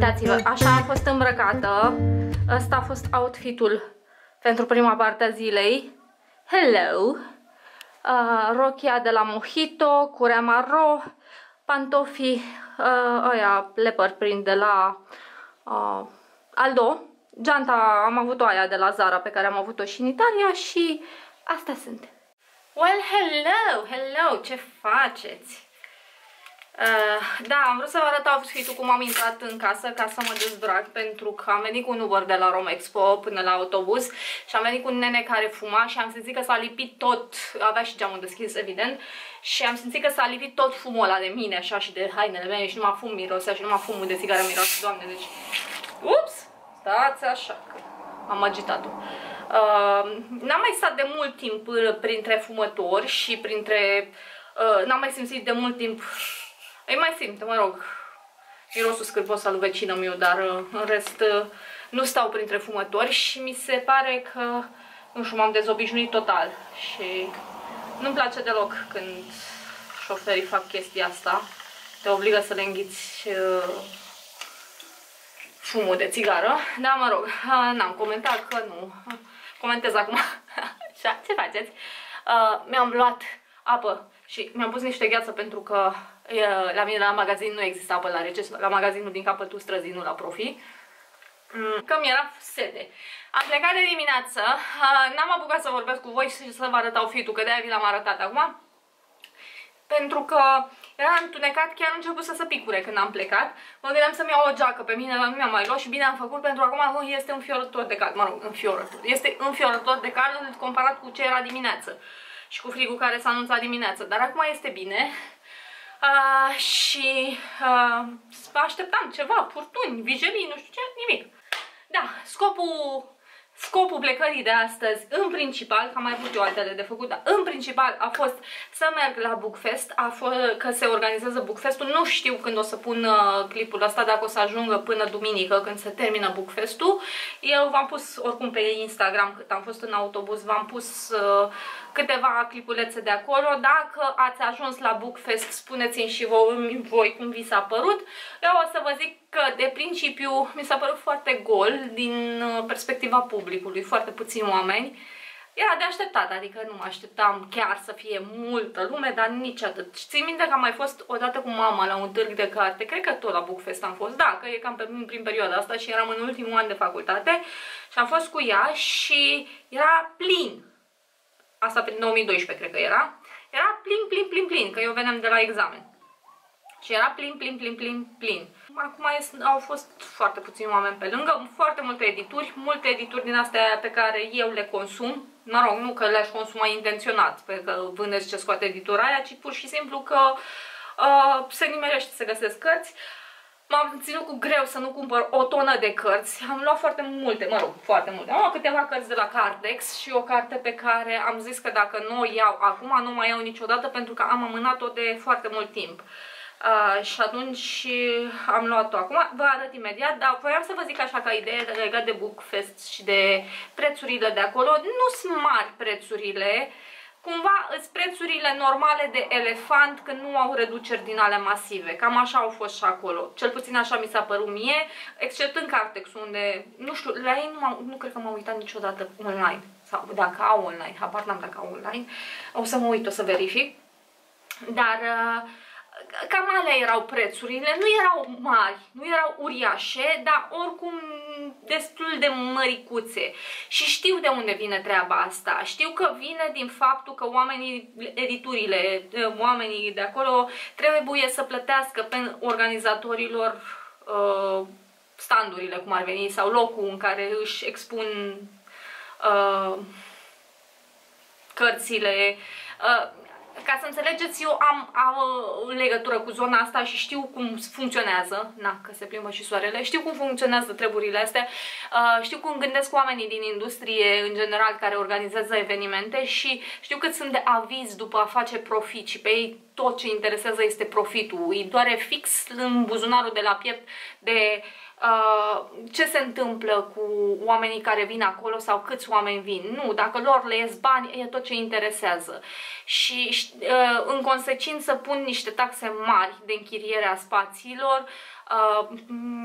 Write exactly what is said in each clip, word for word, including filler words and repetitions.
uitați-vă, așa am fost îmbrăcată. Ăsta a fost outfit-ul pentru prima parte a zilei. Hello! Uh, rochia de la Mojito, curea maro, pantofii uh, aia leopard print de la uh, Aldo, geanta am avut-o aia de la Zara pe care am avut-o și în Italia și astea sunt. Well, hello! Hello! Ce faceți? Uh, da, am vrut să vă arăt outfit-ul cum am intrat în casă ca să mă dezbrac, pentru că am venit cu un Uber de la Roma Expo până la autobuz și am venit cu un nene care fuma și am simțit că s-a lipit tot, avea și geamul deschis evident, și am simțit că s-a lipit tot fumul ăla de mine așa și de hainele mele și numai fum mirosea și numai fumul de țigară miroase, doamne, deci ups, stați așa că am agitat-o. Uh, n-am mai stat de mult timp printre fumători și printre uh, n-am mai simțit de mult timp. Ei mai simt, mă rog, mirosul scârbos al vecină-mi eu, dar în rest nu stau printre fumători și mi se pare că, nu știu, m-am dezobișnuit total și nu-mi place deloc când șoferii fac chestia asta, te obligă să le înghiți uh, fumul de țigară, dar mă rog, n-am comentat că nu, comentez acum, așa, ce faceți? Uh, mi-am luat apă și mi-am pus niște gheață pentru că la mine la magazin nu există apă la rece, la magazinul din capătul străzii, nu la Profi, că mi-era sete. Am plecat de dimineață, n-am apucat să vorbesc cu voi și să vă arăt outfit-ul, că de-aia vi l-am arătat acum, pentru că era întunecat, chiar început să se picure când am plecat. Mă gândeam să-mi iau o geacă pe mine, dar nu mi-am mai luat și bine am făcut, pentru că acum este înfiorător de cald, mă rog, înfiorător, este înfiorător de cald comparat cu ce era dimineață și cu frigul care s-a anunțat dimineață, dar acum este bine. Uh, și uh, așteptam ceva, furtuni, vijelii, nu știu ce, nimic. Da, scopul, scopul plecării de astăzi, în principal, că am mai avut eu altele de făcut, dar în principal a fost să merg la Bookfest, a fost că se organizează Bookfest-ul. Nu știu când o să pun uh, clipul ăsta, dacă o să ajungă până duminică când se termină Bookfest-ul. Eu v-am pus oricum pe Instagram, cât am fost în autobuz, v-am pus uh, câteva clipulețe de acolo. Dacă ați ajuns la Bookfest, spuneți-mi și voi, voi cum vi s-a părut. Eu o să vă zic că de principiu mi s-a părut foarte gol din perspectiva publicului, foarte puțini oameni. Era de așteptat, adică nu mă așteptam chiar să fie multă lume, dar nici atât. Țin minte că am mai fost odată cu mama la un târg de carte, cred că tot la Bookfest am fost, da, că e cam pe, prin perioada asta și eram în ultimul an de facultate și am fost cu ea și era plin. Asta prin două mii doisprezece cred că era. Era plin, plin, plin, plin, că eu veneam de la examen. Și era plin, plin, plin, plin, plin. Acum au fost foarte puțini oameni pe lângă, foarte multe edituri, multe edituri din astea pe care eu le consum. Mă rog, nu că le-aș consuma intenționat, pentru că vânezi ce scoate editura aia, ci pur și simplu că uh, se nimerește să găsesc cărți. M-am ținut cu greu să nu cumpăr o tonă de cărți. Am luat foarte multe, mă rog, foarte multe. Am luat câteva cărți de la Cartex și o carte pe care am zis că dacă nu o iau acum, nu mai iau niciodată, pentru că am amânat-o de foarte mult timp. Uh, și atunci am luat-o acum. Vă arăt imediat, dar voiam să vă zic așa ca idee legat de Bookfest și de prețurile de acolo. Nu sunt mari prețurile. Cumva îs prețurile normale de elefant când nu au reduceri din ale masive. Cam așa au fost și acolo. Cel puțin așa mi s-a părut mie, exceptând Cartex, unde, nu știu, la ei nu, nu cred că m-am uitat niciodată online. Sau dacă au online, habar n-am dacă au online. O să mă uit, o să verific. Dar uh, cam alea erau prețurile. Nu erau mari, nu erau uriașe, dar oricum destul de măricuțe. Și știu de unde vine treaba asta. Știu că vine din faptul că oamenii, editurile, oamenii de acolo trebuie să plătească pe organizatorilor uh, standurile, cum ar veni, sau locul în care își expun uh, cărțile. Uh, Ca să înțelegeți, eu am, am legătură cu zona asta și știu cum funcționează. Na, că se plimbă și soarele. Știu cum funcționează treburile astea. Uh, știu cum gândesc oamenii din industrie, în general, care organizează evenimente și știu cât sunt de avizi după a face profit și pe ei tot ce interesează este profitul. Îi doare fix în buzunarul de la piept de uh, ce se întâmplă cu oamenii care vin acolo sau câți oameni vin. Nu, dacă lor le ies bani, e tot ce interesează. Și uh, în consecință pun niște taxe mari de închiriere a spațiilor, uh,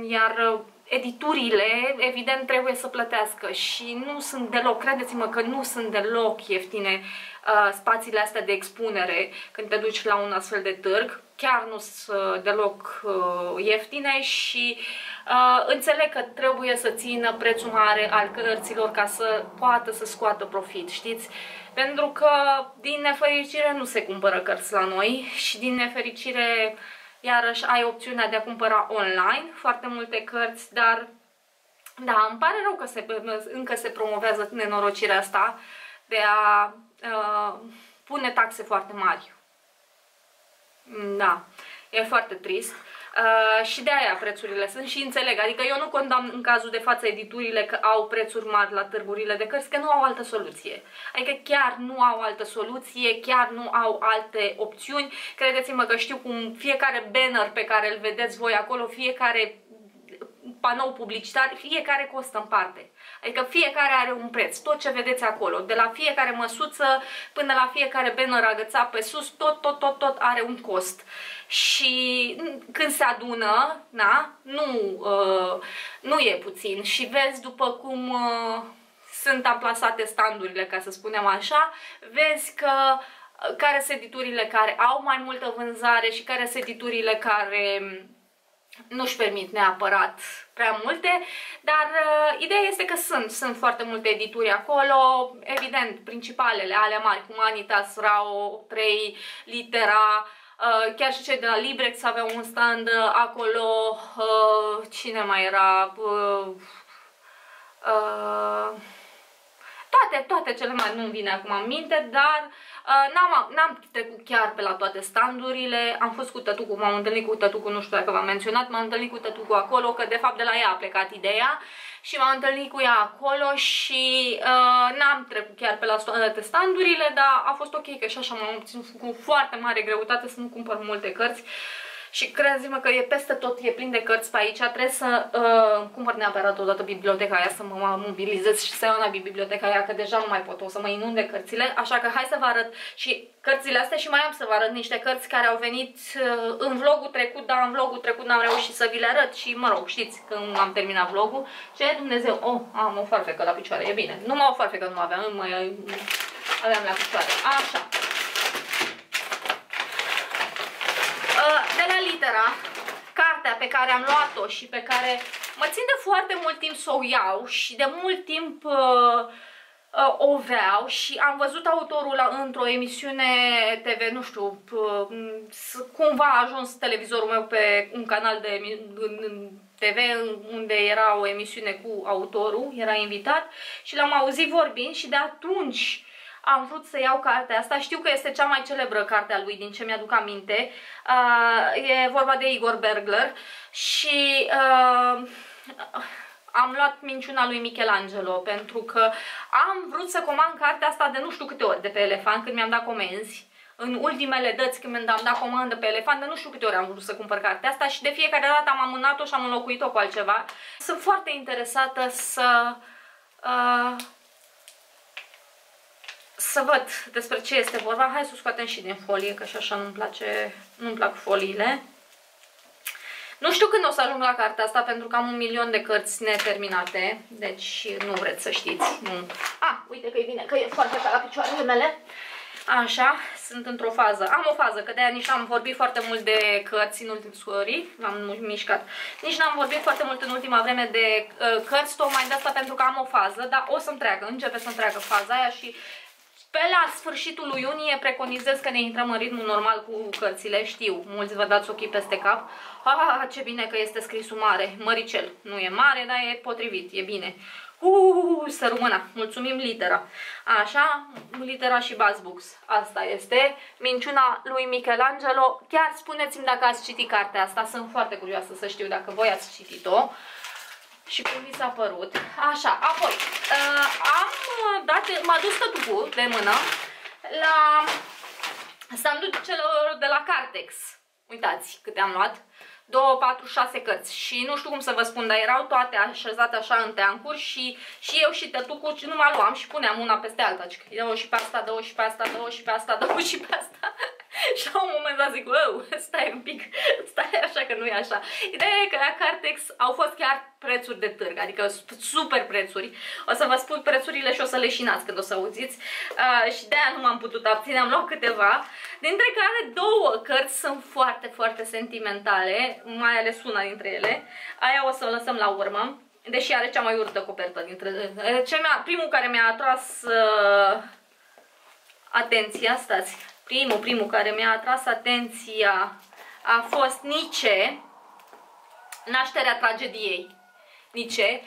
iar uh, editurile, evident, trebuie să plătească și nu sunt deloc, credeți-mă că nu sunt deloc ieftine uh, spațiile astea de expunere când te duci la un astfel de târg. Chiar nu sunt deloc uh, ieftine și uh, înțeleg că trebuie să țină prețul mare al cărților ca să poată să scoată profit, știți? Pentru că, din nefericire, nu se cumpără cărți la noi și, din nefericire, iarăși ai opțiunea de a cumpăra online foarte multe cărți, dar da, îmi pare rău că se, încă se promovează nenorocirea asta de a uh, pune taxe foarte mari. Da, e foarte trist. Uh, și de aia prețurile sunt și înțeleg, adică eu nu condamn în cazul de față editurile că au prețuri mari la târgurile de cărți, că nu au altă soluție, adică chiar nu au altă soluție, chiar nu au alte opțiuni. Credeți-mă că știu cum fiecare banner pe care îl vedeți voi acolo, fiecare panou publicitar, fiecare costă în parte, adică fiecare are un preț, tot ce vedeți acolo, de la fiecare măsuță până la fiecare banner agățat pe sus, tot, tot, tot, tot are un cost. Și când se adună, na, nu, uh, nu e puțin și vezi după cum uh, sunt amplasate standurile, ca să spunem așa, vezi că uh, care sunt editurile care au mai multă vânzare și care sunt editurile care nu-și permit neapărat prea multe, dar uh, ideea este că sunt, sunt foarte multe edituri acolo, evident, principalele, ale mari, Humanitas, Rao, Prei, Litera, uh, chiar și cei de la Librex aveau un stand uh, acolo, uh, cine mai era... Uh, uh, Toate, toate cele mai nu-mi vine acum în minte, dar uh, n-am trecut chiar pe la toate standurile. Am fost cu tătucu, m-am întâlnit cu tătucu, nu știu dacă v-am menționat, m-am întâlnit cu tătucu acolo, că de fapt de la ea a plecat ideea și m-am întâlnit cu ea acolo și uh, n-am trecut chiar pe la toate standurile, dar a fost ok, că și așa m-am obținut cu foarte mare greutate să nu cumpăr multe cărți. Și credeți-mă că e peste tot, e plin de cărți pe aici, trebuie să uh, cumpăr neapărat odată biblioteca aia, să mă mobilizez și să iau la biblioteca aia, că deja nu mai pot, o să mă inunde cărțile, așa că hai să vă arăt și cărțile astea și mai am să vă arăt niște cărți care au venit uh, în vlogul trecut, dar în vlogul trecut n-am reușit să vi le arăt și mă rog, știți, când am terminat vlogul, ce Dumnezeu, oh, am o farfecă la picioare, e bine, numai o farfecă nu aveam, nu mai aveam la picioare, așa. De la Litera, cartea pe care am luat-o și pe care mă țin de foarte mult timp să o iau și de mult timp uh, uh, o vreau și am văzut autorul într-o emisiune T V, nu știu, uh, cumva a ajuns televizorul meu pe un canal de T V unde era o emisiune cu autorul, era invitat și l-am auzit vorbind și de atunci am vrut să iau cartea asta. Știu că este cea mai celebră carte a lui, din ce mi-aduc aminte. Uh, e vorba de Igor Bergler și uh, am luat Minciuna lui Michelangelo pentru că am vrut să comand cartea asta de nu știu câte ori de pe Elefant când mi-am dat comenzi. În ultimele dăți când am dat comandă pe Elefant, de nu știu câte ori am vrut să cumpăr cartea asta și de fiecare dată am amânat-o și am înlocuit-o cu altceva. Sunt foarte interesată să... Uh, Să văd despre ce este vorba. Hai să o scoatem și din folie, că și așa nu-mi place, nu-mi plac foliile. Nu știu când o să ajung la cartea asta, pentru că am un milion de cărți neterminate, deci nu vreți să știți. Nu. Ah, uite că e bine, că e foarte ca la picioarele mele. Așa, sunt într-o fază. Am o fază, că de-aia nici n-am vorbit foarte mult de cărți în ultimii l-am mișcat. Nici n-am vorbit foarte mult în ultima vreme de uh, cărți, tocmai de asta pentru că am o fază, dar o să-mi treacă, începe să-mi treacă faza aia și... Pe la sfârșitul lui iunie preconizez că ne intrăm în ritmul normal cu cărțile, știu, mulți vă dați ochii peste cap. Ah, ce bine că este scrisul mare, măricel, nu e mare, dar e potrivit, e bine. Uuu, să rămână, mulțumim Litera. Așa, Litera și BuzzBooks, asta este Minciuna lui Michelangelo. Chiar spuneți-mi dacă ați citit cartea asta, sunt foarte curioasă să știu dacă voi ați citit-o. Și cum mi s-a părut. Așa, apoi uh, am dat, m-a dus tătucu de mână la Sanducelor de la Cartex. Uitați câte am luat. două, patru, șase cărți și nu știu cum să vă spun, dar erau toate așezate așa în teancuri și, și eu și tătucul nu mă luam și puneam una peste alta. Deci, dă-o și pe asta, dă-o și pe asta, dă-o și pe asta, dă-o și pe asta. Și la un moment dat zic, wow, stai un pic, stai așa că nu e așa. Ideea e că la Cartex au fost chiar prețuri de târg, adică super prețuri. O să vă spun prețurile și o să leșinați când o să auziți. Uh, și de-aia nu m-am putut abține, am luat câteva, dintre care două cărți sunt foarte, foarte sentimentale, mai ales una dintre ele. Aia o să o lăsăm la urmă, deși are cea mai urâtă copertă dintre... Cea, primul care mi-a atras uh, atenția, stați... Primul, primul care mi-a atras atenția a fost Nietzsche, Nasterea tragediei. Nietzsche.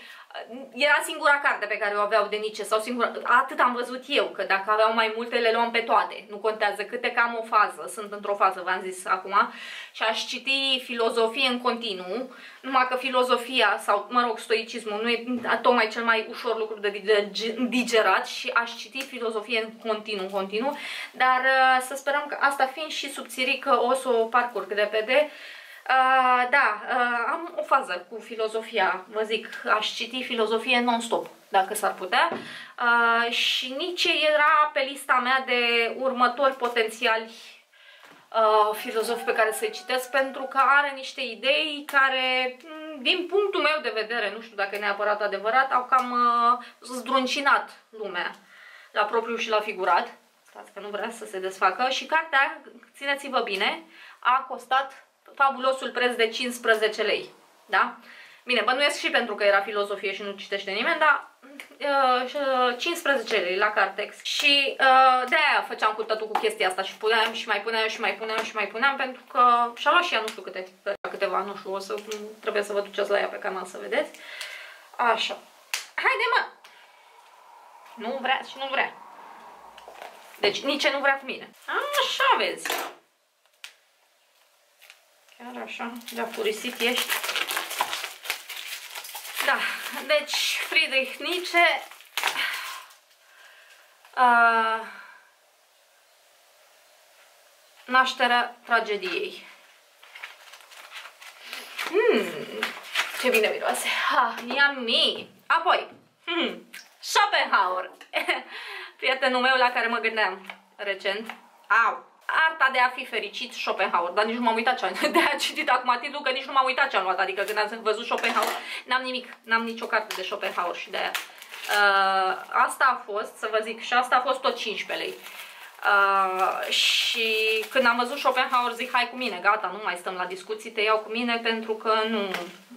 Era singura carte pe care o aveau de Nietzsche, sau singura, atât am văzut eu, că dacă aveau mai multe le luam pe toate. Nu contează câte, că am o fază, sunt într-o fază, v-am zis acum, și aș citi filozofie în continuu, numai că filozofia sau, mă rog, stoicismul nu e tocmai cel mai ușor lucru de digerat și aș citi filozofie în continuu, continuu, dar să sperăm că asta fiind și subțirică o să o parcurg repede. Uh, da, uh, am o fază cu filozofia, vă zic, aș citi filozofie non-stop, dacă s-ar putea, uh, și Nietzsche era pe lista mea de următori potențiali uh, filozofi pe care să-i citesc, pentru că are niște idei care, din punctul meu de vedere, nu știu dacă e neapărat adevărat, au cam uh, zdruncinat lumea, la propriu și la figurat, stați că nu vrea să se desfacă, și cartea, țineți-vă bine, a costat fabulosul preț de cincisprezece lei, da? Bine, bănuiesc și pentru că era filozofie și nu citește nimeni, dar uh, cincisprezece lei la Cartex și uh, de-aia făceam cu tătul cu chestia asta și puneam și mai puneam și mai puneam și mai puneam, pentru că și-a luat și ea nu știu câte, câteva, nu știu, o să, trebuie să vă duceți la ea pe canal să vedeți. Așa. Haide, mă! Nu vrea și nu vrea. Deci nici nu vrea cu mine. Așa, vezi. Chiar așa, de-a furisit ești. Da, deci Friedrich Nietzsche. Uh, Nașterea tragediei. Hmm, ce bine miroase. Ha, yummy. Apoi, hmm, Schopenhauer. Prietenul meu la care mă gândeam recent. Au! Arta de a fi fericit, Schopenhauer, dar nici nu m-am uitat ce am, de-aia citit acum titlul, că nici nu m-am uitat ce am luat, adică când am văzut Schopenhauer, n-am nimic, n-am nicio carte de Schopenhauer și de-aia. Uh, asta a fost, să vă zic, și asta a fost tot cincisprezece lei. Uh, și când am văzut Schopenhauer zic, hai cu mine, gata, nu mai stăm la discuții, te iau cu mine pentru că nu,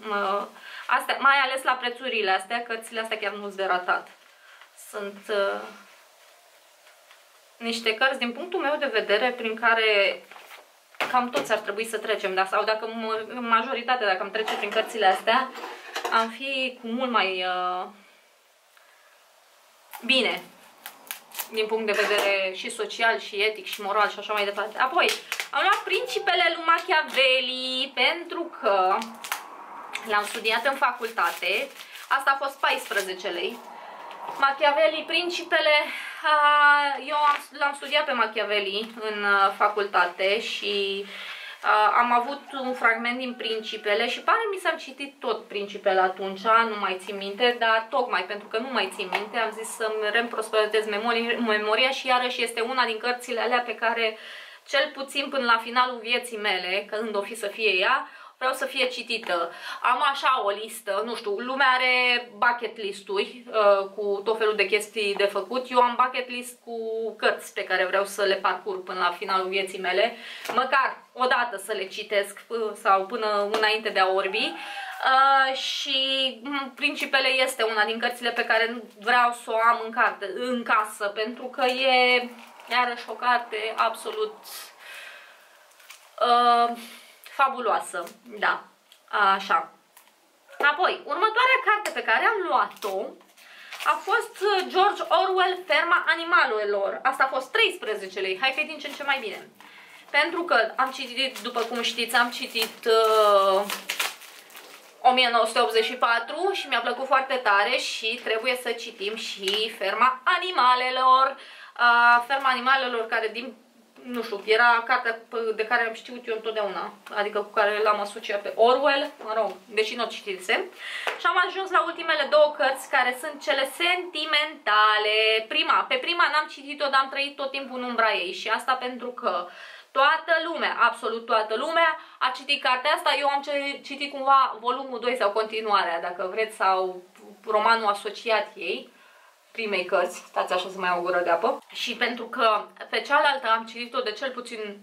uh, astea, mai ales la prețurile astea, cărțile astea chiar nu-s de ratat. Sunt... Uh, niște cărți, din punctul meu de vedere, prin care cam toți ar trebui să trecem, da? Sau dacă majoritatea, dacă am trece prin cărțile astea, am fi cu mult mai uh, bine, din punct de vedere și social, și etic, și moral, și așa mai departe. Apoi, am luat Principele lui Machiavelli, pentru că l-am studiat în facultate, asta a fost paisprezece lei. Machiavelli, Principele, eu l-am studiat pe Machiavelli în facultate și am avut un fragment din Principele și pare mi s-am citit tot Principele atunci, nu mai țin minte, dar tocmai pentru că nu mai țin minte am zis să-mi reîmprospătez memoria și iarăși este una din cărțile alea pe care cel puțin până la finalul vieții mele, când o fi să fie ea, vreau să fie citită. Am așa o listă, nu știu, lumea are bucket list-uri uh, cu tot felul de chestii de făcut. Eu am bucket list cu cărți pe care vreau să le parcurg până la finalul vieții mele, măcar o dată să le citesc sau până înainte de a orbi. Uh, și Principele este una din cărțile pe care vreau să o am în, carte, în casă, pentru că e iarăși o carte absolut... Uh, fabuloasă, da, așa. Apoi, următoarea carte pe care am luat-o a fost George Orwell, Ferma animalelor. Asta a fost treisprezece lei, hai că e din ce în ce mai bine. Pentru că am citit, după cum știți, am citit uh, o mie nouă sute optzeci și patru și mi-a plăcut foarte tare și trebuie să citim și Ferma animalelor. Uh, Ferma animalelor care din nu știu, era cartea de care am știut eu întotdeauna, adică cu care l-am asociat pe Orwell, mă rog, deși nu o citisem. Și am ajuns la ultimele două cărți, care sunt cele sentimentale. Prima, pe prima n-am citit-o, dar am trăit tot timpul în umbra ei și asta pentru că toată lumea, absolut toată lumea a citit cartea asta. Eu am citit cumva volumul doi sau continuarea, dacă vreți, sau romanul asociat ei, primei cărți. Stați așa să mai am o gură de apă. Și pentru că pe cealaltă am citit-o de cel puțin,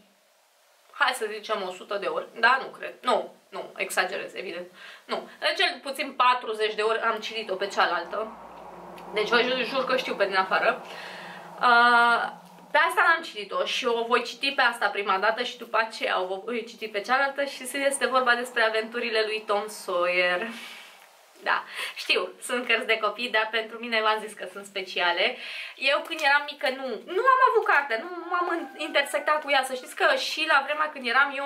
hai să zicem, o sută de ori. Da, nu cred. Nu, nu, exagerez, evident. Nu, de cel puțin patruzeci de ori am citit-o pe cealaltă. Deci vă jur că știu pe din afară. Uh... Pe asta n-am citit-o și o voi citi pe asta prima dată și după aceea o voi citi pe cealaltă și este vorba despre Aventurile lui Tom Sawyer. Da, știu, sunt cărți de copii, dar pentru mine v-am zis că sunt speciale. Eu când eram mică nu, nu am avut carte, nu m-am intersectat cu ea. Să știți că și la vremea când eram eu,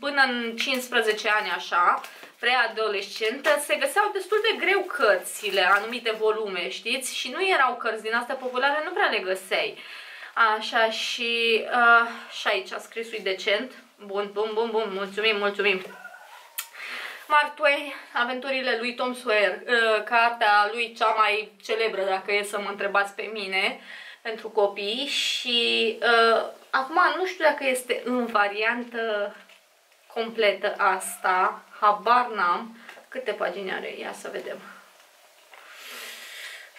până în cincisprezece ani așa, preadolescentă, se găseau destul de greu cărțile, anumite volume, știți? Și nu erau cărți din astea populare, nu prea le găseai. Așa și, uh, și aici a scris-ui decent. Bun, bun, bun, bun, mulțumim, mulțumim. Mark Twain, Aventurile lui Tom Sawyer, uh, cartea lui cea mai celebră, dacă e să mă întrebați pe mine, pentru copii. Și uh, acum nu știu dacă este în variantă completă asta, habar n-am. Câte pagini are? Ia să vedem.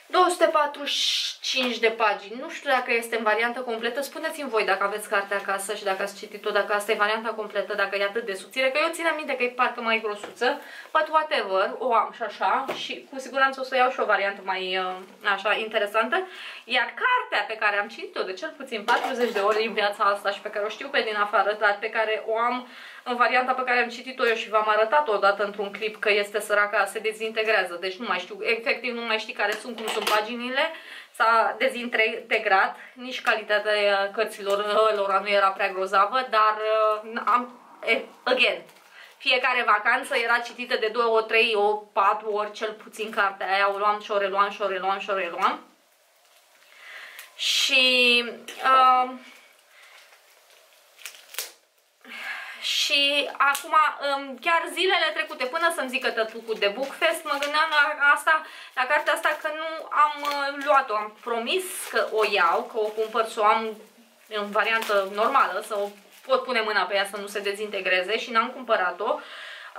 două sute patruzeci și cinci de pagini, nu știu dacă este în variantă completă, spuneți-mi voi dacă aveți cartea acasă și dacă ați citit-o, dacă asta e varianta completă, dacă e atât de subțire, că eu țin aminte că e parcă mai grosuță, but whatever, o am și așa și cu siguranță o să iau și o variantă mai așa interesantă, iar cartea pe care am citit-o de cel puțin patruzeci de ori în viața asta și pe care o știu pe din afară, dar pe care o am în varianta pe care am citit-o eu și v-am arătat-o odată într-un clip că este săraca, se dezintegrează, deci nu mai știu, efectiv nu mai știu care sunt, cum sunt paginile, s-a dezintegrat, nici calitatea cărților lor nu era prea grozavă, dar am, again, fiecare vacanță era citită de două, trei, patru ori cel puțin cartea aia, o luam și o reluam și o reluam și o reluam. Și... Uh, Și acum, chiar zilele trecute, până să-mi zică tătucul de Bookfest, mă gândeam la, asta, la cartea asta că nu am luat-o. Am promis că o iau, că o cumpăr, să o am în variantă normală, să o pot pune mâna pe ea să nu se dezintegreze și n-am cumpărat-o.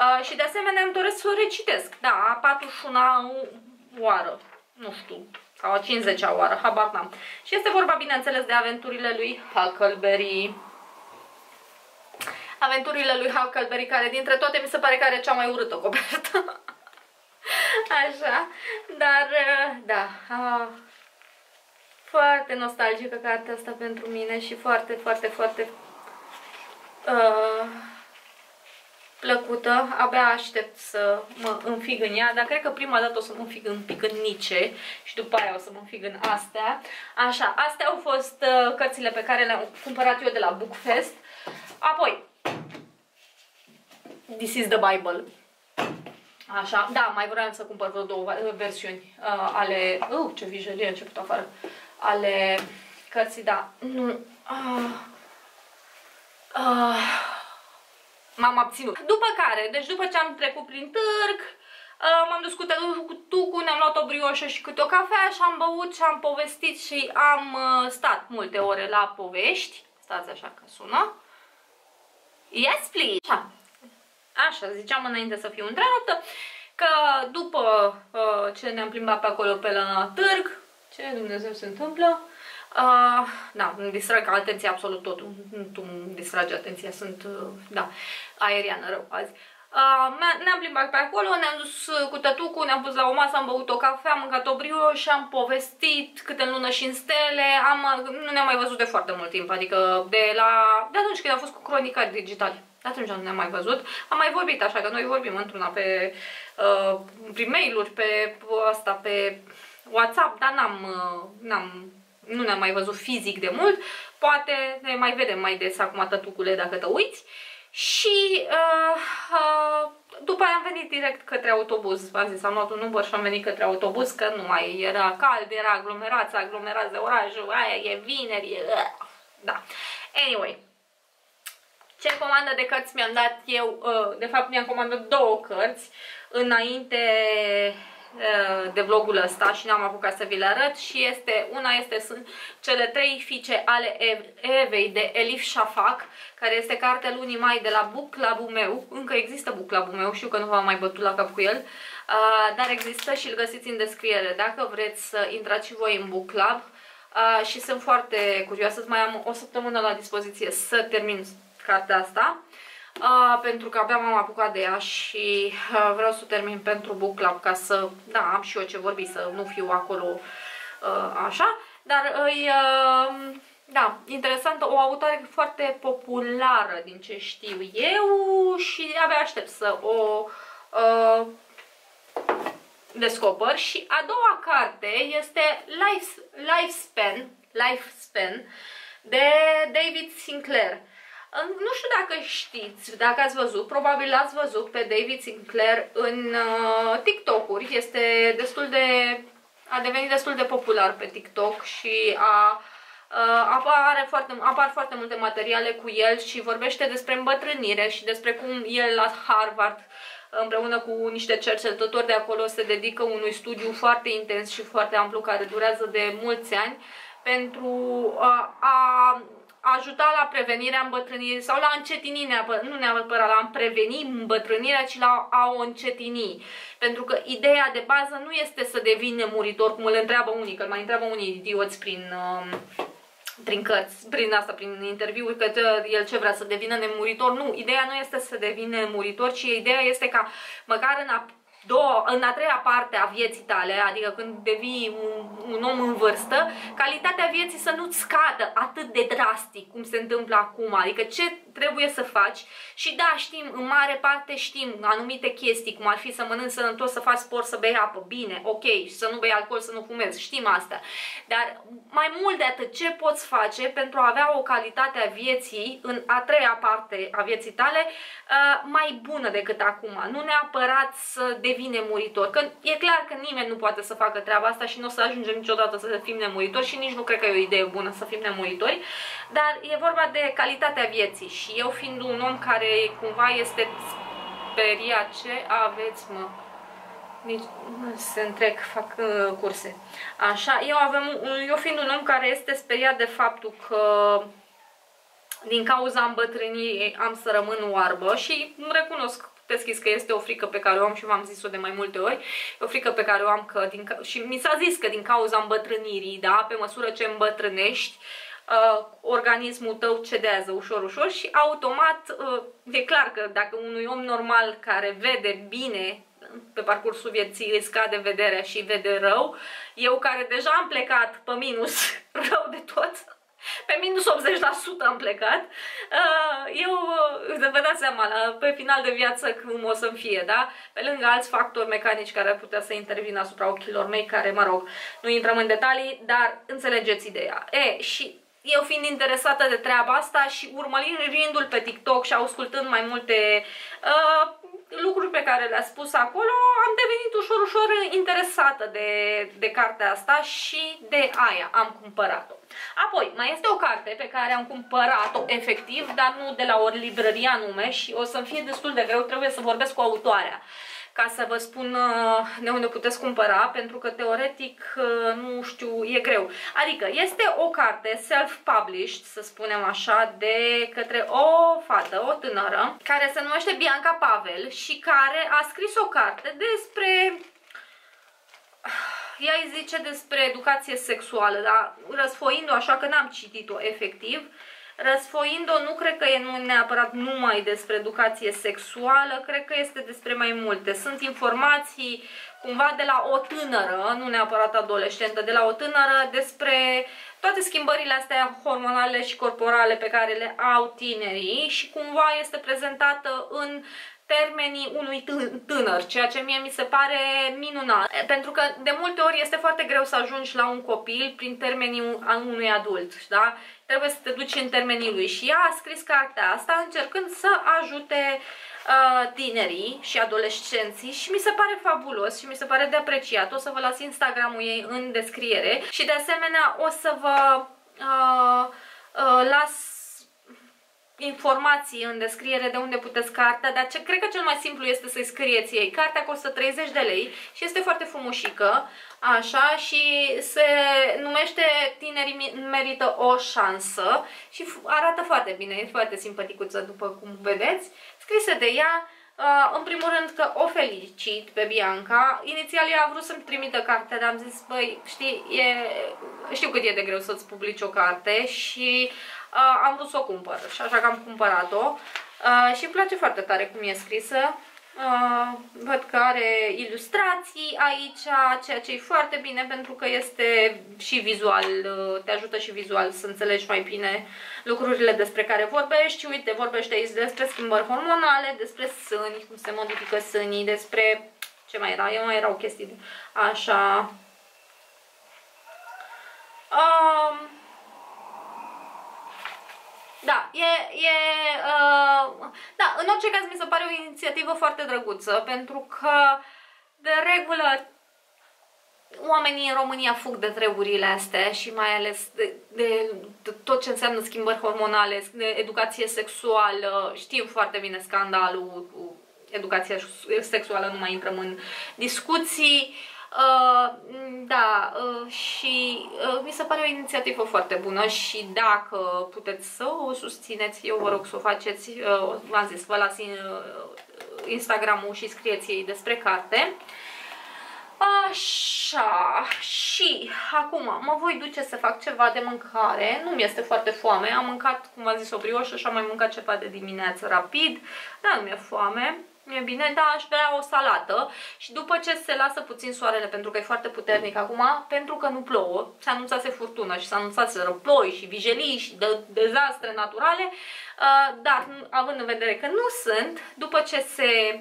Uh, și de asemenea îmi doresc să o recitesc. Da, a patruzeci și una oară, nu știu, a cincizecea oară, habar n-am. Și este vorba, bineînțeles, de Aventurile lui Huckleberry. Aventurile lui Huckleberry, care dintre toate mi se pare că are cea mai urâtă copertă. Așa, dar da, a, foarte nostalgică cartea asta pentru mine și foarte, foarte, foarte uh, plăcută. Abia aștept să mă înfig în ea, dar cred că prima dată o să mă înfig un pic în Nietzsche și după aia o să mă înfig în astea. Așa, astea au fost uh, cărțile pe care le-am cumpărat eu de la Bookfest. Apoi, This is the Bible. Așa, da, mai vreau să cumpăr vreo două versiuni uh, ale... Uh, ce vijelie a început afară. Ale cărții, da, nu... Uh, uh, M-am abținut. După care, deci după ce am trecut prin târg, uh, m-am dus cu tucu, ne-am luat o brioșă și câte o cafea și am băut și am povestit și am uh, stat multe ore la povești. Stați așa că sună. Yes, please! Așa, așa ziceam înainte să fiu întreruptă, că după uh, ce ne-am plimbat pe acolo pe la târg, ce Dumnezeu se întâmplă, uh, da, îmi distrag atenția absolut totul, tu îmi distragi atenția, sunt, uh, da, aeriană rău azi. Uh, ne-am plimbat pe acolo, ne-am dus cu tătucul, ne-am pus la o masă, am băut o cafea, am mâncat o brioșă, am povestit câte în lună și în stele, am, nu ne-am mai văzut de foarte mult timp, adică de la de atunci când am fost cu cronicari digitali, de atunci nu ne-am mai văzut, am mai vorbit așa, că noi vorbim într-una pe uh, prin mail-uri, pe asta, pe WhatsApp, dar n-am, n-am, nu ne-am mai văzut fizic de mult, poate ne mai vedem mai des acum, tătucule, dacă te uiți. Și uh, uh, după aia am venit direct către autobuz, v-am zis, am luat un Uber și am venit către autobuz, că nu mai era cald, era aglomerația, aglomerația de orașul, aia e vineri, e... da. Anyway, ce comandă de cărți mi-am dat eu, de fapt mi-am comandat două cărți înainte de vlogul ăsta și n-am apucat să vi le arăt și este, una este sunt Cele trei fiice ale Evei de Elif Shafak, care este cartea lunii mai de la Book Lab-ul meu. Încă există Book Lab-ul meu, știu că nu v-am mai bătut la cap cu el, dar există și îl găsiți în descriere dacă vreți să intrați și voi în Book Lab. Și sunt foarte curioasă, mai am o săptămână la dispoziție să termin cartea asta. Uh, pentru că abia m-am apucat de ea și uh, vreau să o termin pentru Book Lab ca să, da, am și eu ce vorbi, să nu fiu acolo uh, așa, dar e uh, da, interesantă, o autoare foarte populară din ce știu eu și abia aștept să o uh, descoper. Și a doua carte este Lifespan, Lifespan de David Sinclair. Nu știu dacă știți, dacă ați văzut, probabil l-ați văzut pe David Sinclair în uh, TikTok-uri. Este destul de, a devenit destul de popular pe TikTok și a, uh, apare foarte, apar foarte multe materiale cu el și vorbește despre îmbătrânire și despre cum el la Harvard, împreună cu niște cercetători de acolo, se dedică unui studiu foarte intens și foarte amplu care durează de mulți ani pentru uh, a... ajuta la prevenirea îmbătrânirii sau la încetini, nu neapărat la a preveni îmbătrânirea, ci la a o încetini. Pentru că ideea de bază nu este să devine muritor, cum îl întreabă unii, că îl mai întreabă unii idioți prin, prin cărți, prin asta, prin interviuri, că el ce vrea să devină nemuritor. Nu, ideea nu este să devină nemuritor, ci ideea este ca măcar în a, doua, în a treia parte a vieții tale, adică când devii un, un om în vârstă, calitatea vieții să nu-ți scadă atât de drastic cum se întâmplă acum, adică ce trebuie să faci. Și da, știm, în mare parte știm anumite chestii, cum ar fi să mănânci sănătos, să faci sport, să bei apă, bine, ok, și să nu bei alcool, să nu fumezi, știm asta, dar mai mult de atât, ce poți face pentru a avea o calitate a vieții în a treia parte a vieții tale mai bună decât acum, nu neapărat să devine muritor, că e clar că nimeni nu poate să facă treaba asta și nu o să ajungem niciodată să fim nemuritori și nici nu cred că e o idee bună să fim nemuritori, dar e vorba de calitatea vieții și eu, fiind un om care cumva este speria, ce aveți mă, nici se întrec, fac uh, curse, așa, eu, avem, eu fiind un om care este speriat de faptul că din cauza îmbătrânirii am să rămân oarbă și îmi recunosc deschis că este o frică pe care o am și v-am zis-o de mai multe ori, o frică pe care o am că din ca... și mi s-a zis că din cauza îmbătrânirii, da, pe măsură ce îmbătrânești, uh, organismul tău cedează ușor, ușor și automat, uh, e clar că dacă unui om normal care vede bine pe parcursul vieții îi scade vederea și vede rău, eu care deja am plecat pe minus rău de tot, pe minus optzeci la sută am plecat, eu, vă dați seama, pe final de viață cum o să-mi fie, da? Pe lângă alți factori mecanici care ar putea să intervină asupra ochilor mei, care, mă rog, nu intrăm în detalii, dar înțelegeți ideea. E, și eu fiind interesată de treaba asta și urmărindu-l pe TikTok și ascultând mai multe uh, lucruri pe care le-a spus acolo, am devenit ușor, ușor interesată de, de cartea asta și de aia am cumpărat-o. Apoi, mai este o carte pe care am cumpărat-o efectiv, dar nu de la o librărie anume și o să-mi fie destul de greu, trebuie să vorbesc cu autoarea ca să vă spun de unde puteți cumpăra, pentru că teoretic nu știu, e greu. Adică este o carte self-published, să spunem așa, de către o fată, o tânără, care se numește Bianca Pavel și care a scris o carte despre... ea îi zice despre educație sexuală, dar răsfoind-o așa, că n-am citit-o efectiv, răsfoind-o nu cred că e nu neapărat numai despre educație sexuală, cred că este despre mai multe. Sunt informații cumva de la o tânără, nu neapărat adolescentă, de la o tânără despre toate schimbările astea hormonale și corporale pe care le au tinerii și cumva este prezentată în termenii unui tânăr, ceea ce mie mi se pare minunat, pentru că de multe ori este foarte greu să ajungi la un copil prin termenii unui adult, da? Trebuie să te duci în termenii lui și ea a scris cartea asta încercând să ajute uh, tinerii și adolescenții și mi se pare fabulos și mi se pare de apreciat. O să vă las Instagram-ul ei în descriere și de asemenea o să vă... Uh, las informații în descriere de unde puteți cartea, dar ce, cred că cel mai simplu este să-i scrieți ei. Cartea costă treizeci de lei și este foarte frumușică, așa, și se numește Tinerii merită o șansă și arată foarte bine, e foarte simpaticuță după cum vedeți, scrisă de ea. În primul rând că o felicit pe Bianca. Inițial eu am vrut să-mi trimită cartea, dar am zis, băi, știi, e... știu cât e de greu să-ți publici o carte și uh, am vrut să o cumpăr. Și așa că am cumpărat-o uh, și îmi place foarte tare cum e scrisă. Uh, văd că are ilustrații aici, ceea ce e foarte bine pentru că este și vizual, uh, te ajută și vizual să înțelegi mai bine lucrurile despre care vorbești. Uite, vorbește aici despre schimbări hormonale, despre sâni, cum se modifică sânii, despre ce mai era, eu mai erau chestii de... așa. Um... Da, e, e uh, da, în orice caz mi se pare o inițiativă foarte drăguță, pentru că de regulă oamenii în România fug de treburile astea și mai ales de, de, de tot ce înseamnă schimbări hormonale, de educație sexuală. Știu foarte bine scandalul cu educația sexuală, nu mai intrăm în discuții. Uh, da, uh, și uh, mi se pare o inițiativă foarte bună și dacă puteți să o susțineți, eu vă rog să o faceți. uh, V-am zis, vă las in, uh, Instagram-ul și scrieți ei despre carte. Așa, și acum mă voi duce să fac ceva de mâncare. Nu mi-este foarte foame, am mâncat, cum v-am zis, o brioșă și am mai mâncat ceva de dimineață rapid. Dar nu mi-e foame. E bine, da, aș vrea o salată și după ce se lasă puțin soarele, pentru că e foarte puternic acum, pentru că nu plouă, se anunțase furtună și se anunțase răploi și vijelii și de dezastre naturale, dar având în vedere că nu sunt, după ce se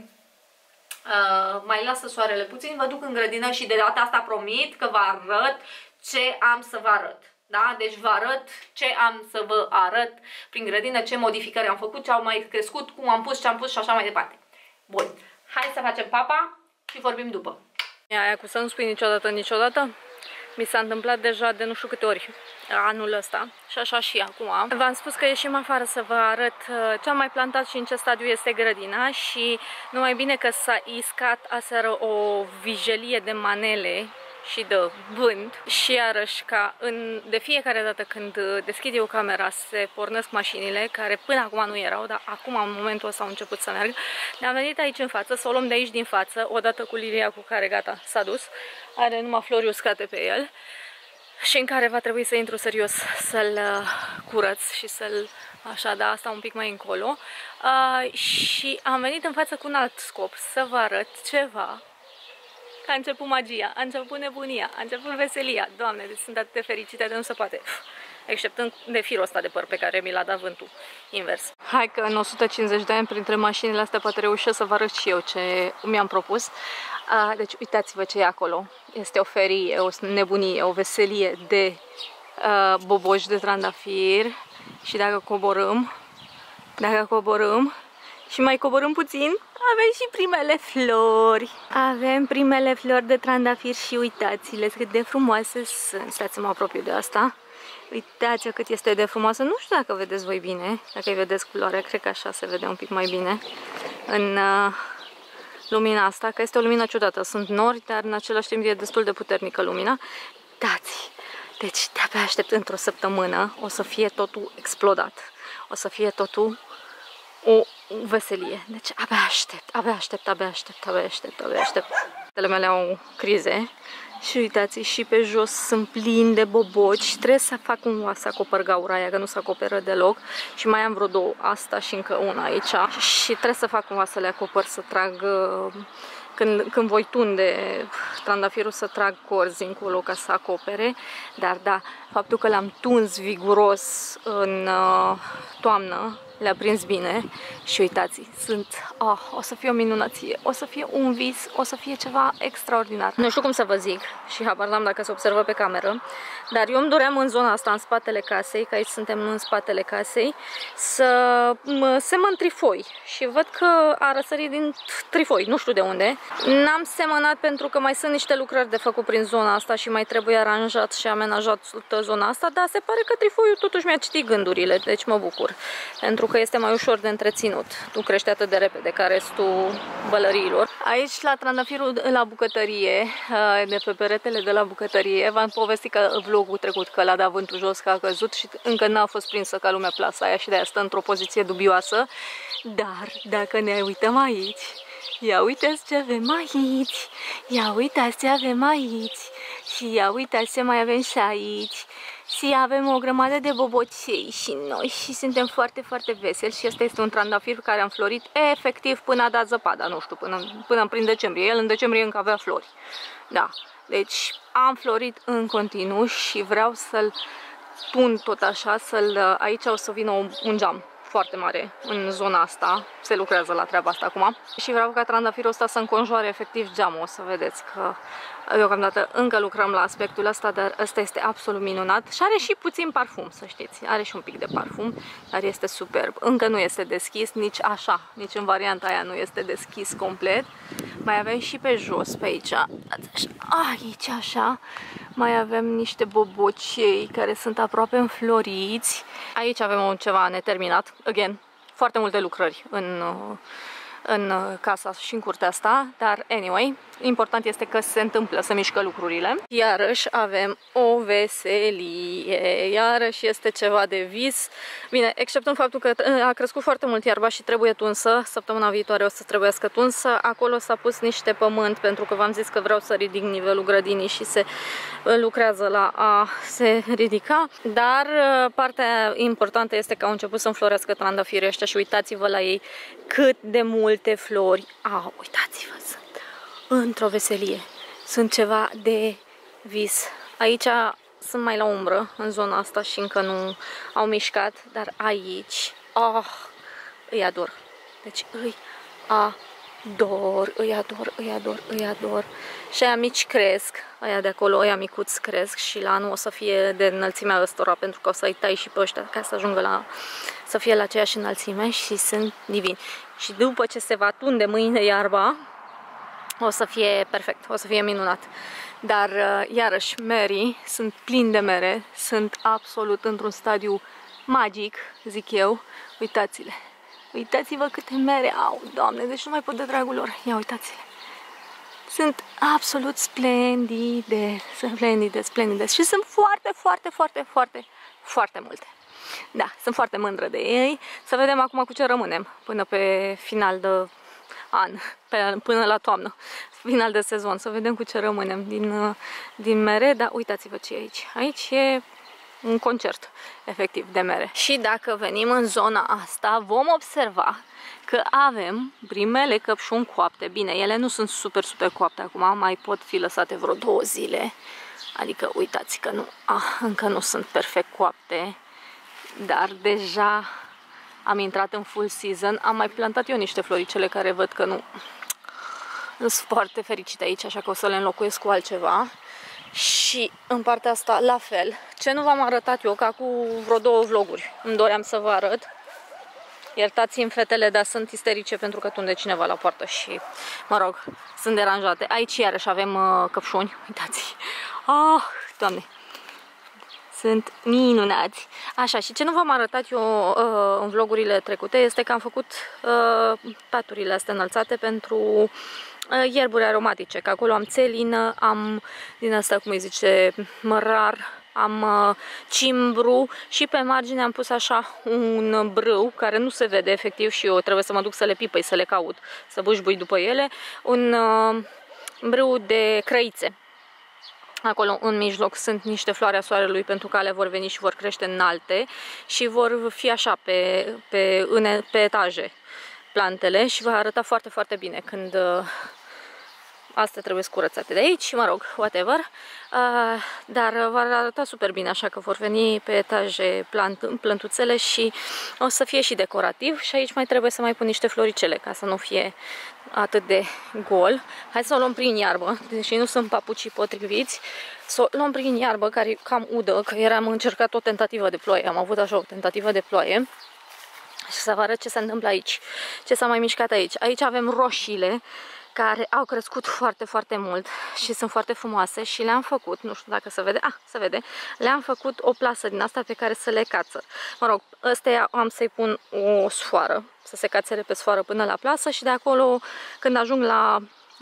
mai lasă soarele puțin, vă duc în grădină și de data asta promit că vă arăt ce am să vă arăt. Da? Deci vă arăt ce am să vă arăt prin grădină, ce modificări am făcut, ce au mai crescut, cum am pus, ce am pus și așa mai departe. Bun, hai să facem papa și vorbim după. Aia cu să nu spui niciodată, niciodată, mi s-a întâmplat deja de nu știu câte ori anul ăsta și așa și acum. V-am spus că ieșim afară să vă arăt ce am mai plantat și în ce stadiu este grădina și numai bine că s-a iscat aseară o vijelie de manele și de vânt și iarăși ca în, de fiecare dată când deschid eu camera se pornesc mașinile care până acum nu erau, dar acum în momentul ăsta au început să meargă. Ne-am venit aici în față, să o luăm de aici din față, odată cu lilia cu care gata s-a dus, are numai flori uscate pe el și în care va trebui să intru serios să-l curăț și să-l așa, da, asta un pic mai încolo. Uh, și am venit în față cu un alt scop, să vă arăt ceva. A început magia, a început nebunia, a început veselia. Doamne, deci sunt atât de fericite de nu se poate. Exceptând de firul ăsta de păr pe care mi l-a dat vântul invers. Hai că în o sută cincizeci de ani, printre mașinile astea, poate reușesc să vă arăt și eu ce mi-am propus. Deci uitați-vă ce e acolo. Este o ferie, o nebunie, o veselie de boboși de trandafir. Și dacă coborâm, dacă coborâm și mai coborâm puțin, avem și primele flori. Avem primele flori de trandafir și uitați-le cât de frumoase sunt. Stați, mă apropiu de asta. Uitați-o cât este de frumoasă. Nu știu dacă vedeți voi bine, dacă îi vedeți culoarea, cred că așa se vede un pic mai bine în uh, lumina asta, că este o lumină ciudată. Sunt nori, dar în același timp e destul de puternică lumina. Uitați! Deci de-abia aștept, într-o săptămână o să fie totul explodat. O să fie totul o veselie. Deci abia aștept, abia aștept, abia aștept, abia aștept, abia aștept. Ele mele au crize și uitați, și pe jos sunt plini de boboci. Trebuie să fac cumva să acopăr gaura aia, că nu se acoperă deloc. Și mai am vreo două, asta și încă una aici. Și trebuie să fac cumva să le acopăr, să trag, când, când voi tunde trandafirul, să trag corzi încolo ca să acopere. Dar da, faptul că l-am tuns viguros în toamnă, le-a prins bine și uitați, sunt, oh, o să fie o minunăție, o să fie un vis, o să fie ceva extraordinar. Nu știu cum să vă zic și habar n-am dacă se observă pe cameră, dar eu îmi doream în zona asta, în spatele casei, că aici suntem în spatele casei, să semăn trifoi și văd că a răsărit din trifoi, nu știu de unde. N-am semănat pentru că mai sunt niște lucrări de făcut prin zona asta și mai trebuie aranjat și amenajat zona asta, dar se pare că trifoiul totuși mi-a citit gândurile, deci mă bucur. Pentru că este mai ușor de întreținut. Tu crești atât de repede ca restul bălăriilor. Aici, la trandafirul la bucătărie, de pe peretele de la bucătărie, v-am povestit că vlogul trecut că l-a dat vântul jos, că a căzut și încă n-a fost prinsă ca lumea plasa aia și de-aia stă într-o poziție dubioasă. Dar, dacă ne uităm aici, ia uitați ce avem aici, ia uitați ce avem aici și ia uitați ce mai avem și aici. Și avem o grămadă de bobocei și noi și suntem foarte, foarte veseli și asta este un trandafir care a înflorit efectiv până a dat zăpada, nu știu, până, până prin decembrie. El în decembrie încă avea flori. Da, deci a înflorit în continuu și vreau să-l pun tot așa, să-l, aici o să vină un geam foarte mare în zona asta, se lucrează la treaba asta acum și vreau ca trandafirul ăsta să înconjoare efectiv geamul, o să vedeți că deocamdată încă lucrăm la aspectul ăsta, dar ăsta este absolut minunat și are și puțin parfum, să știți, are și un pic de parfum, dar este superb, încă nu este deschis nici așa, nici în varianta aia nu este deschis complet, mai avem și pe jos, pe aici, aici așa, mai avem niște bobocei care sunt aproape înfloriți, aici avem un ceva neterminat, again, foarte multe lucrări în... în casa și în curtea asta, dar anyway, important este că se întâmplă, să mișcă lucrurile. Iarăși avem o veselie, iarăși este ceva de vis. Bine, except în faptul că a crescut foarte mult iarba și trebuie tunsă, săptămâna viitoare o să trebuiască tunsă, acolo s-a pus niște pământ, pentru că v-am zis că vreau să ridic nivelul grădinii și se lucrează la a se ridica, dar partea importantă este că au început să înflorească trandafirii ăștia și uitați-vă la ei cât de mult multe flori. Au, uitați-vă, sunt într-o veselie. Sunt ceva de vis. Aici sunt mai la umbră, în zona asta și încă nu au mișcat, dar aici, oh, îi ador. Deci îi ador, îi ador, îi ador, îi ador. Și aia mici cresc, aia de acolo, aia micuți cresc și la anul o să fie de înălțimea ăstora, pentru că o să-i tai și pe ăștia ca să ajungă la, să fie la aceeași înălțime și sunt divini. Și după ce se va tunde mâine iarba, o să fie perfect, o să fie minunat. Dar, iarăși, merii sunt plini de mere, sunt absolut într-un stadiu magic, zic eu. Uitați-le, uitați-vă câte mere au, Doamne, deci nu mai pot de dragul lor. Ia uitați-le, sunt absolut splendide, sunt splendide, splendide și sunt foarte, foarte, foarte, foarte, foarte multe. Da, sunt foarte mândră de ei. Să vedem acum cu ce rămânem până pe final de an, până la toamnă, final de sezon. Să vedem cu ce rămânem din, din mere, dar uitați-vă ce e aici. Aici e un concert, efectiv, de mere. Și dacă venim în zona asta, vom observa că avem primele căpșuni coapte. Bine, ele nu sunt super, super coapte acum, mai pot fi lăsate vreo două zile. Adică uitați că nu, ah, încă nu sunt perfect coapte. Dar deja am intrat în full season, am mai plantat eu niște floricele care văd că nu, nu sunt foarte fericite aici, așa că o să le înlocuiesc cu altceva. Și în partea asta la fel, ce nu v-am arătat eu, ca cu vreo două vloguri îmi doream să vă arăt. Iertați-mi fetele, dar sunt isterice pentru că tunde cineva la poartă și, mă rog, sunt deranjate. Aici iarăși avem uh, căpșuni, uitați, ah, Doamne! Sunt minunați. Așa, și ce nu v-am arătat eu uh, în vlogurile trecute este că am făcut uh, paturile astea înălțate pentru uh, ierburi aromatice, că acolo am țelină, am din asta, cum îi zice, mărar, am uh, cimbru și pe margine am pus așa un brâu care nu se vede efectiv și eu trebuie să mă duc să le pipăi, să le caut, să bușbui după ele, un uh, brâu de crăițe. Acolo în mijloc sunt niște floarea soarelui pentru că ale vor veni și vor crește înalte și vor fi așa pe, pe, în, pe etaje plantele și va arăta foarte, foarte bine când astea trebuie curățate de aici, mă rog, whatever, dar va arăta super bine, așa că vor veni pe etaje plant, plantuțele și o să fie și decorativ și aici mai trebuie să mai pun niște floricele ca să nu fie atât de gol. Hai să o luăm prin iarbă, deși nu sunt papucii potriviți, să o luăm prin iarbă care e cam udă, că ieri am încercat o tentativă de ploaie, am avut așa o tentativă de ploaie. Și să vă arăt ce se întâmplă aici, ce s-a mai mișcat aici. Aici avem roșiile care au crescut foarte, foarte mult și sunt foarte frumoase și le-am făcut, nu știu dacă se vede, ah, se vede, le-am făcut o plasă din asta pe care să le cață. Mă rog, ăsteia am să-i pun o sfoară, să se cațere pe sfoară până la plasă și de acolo, când ajung la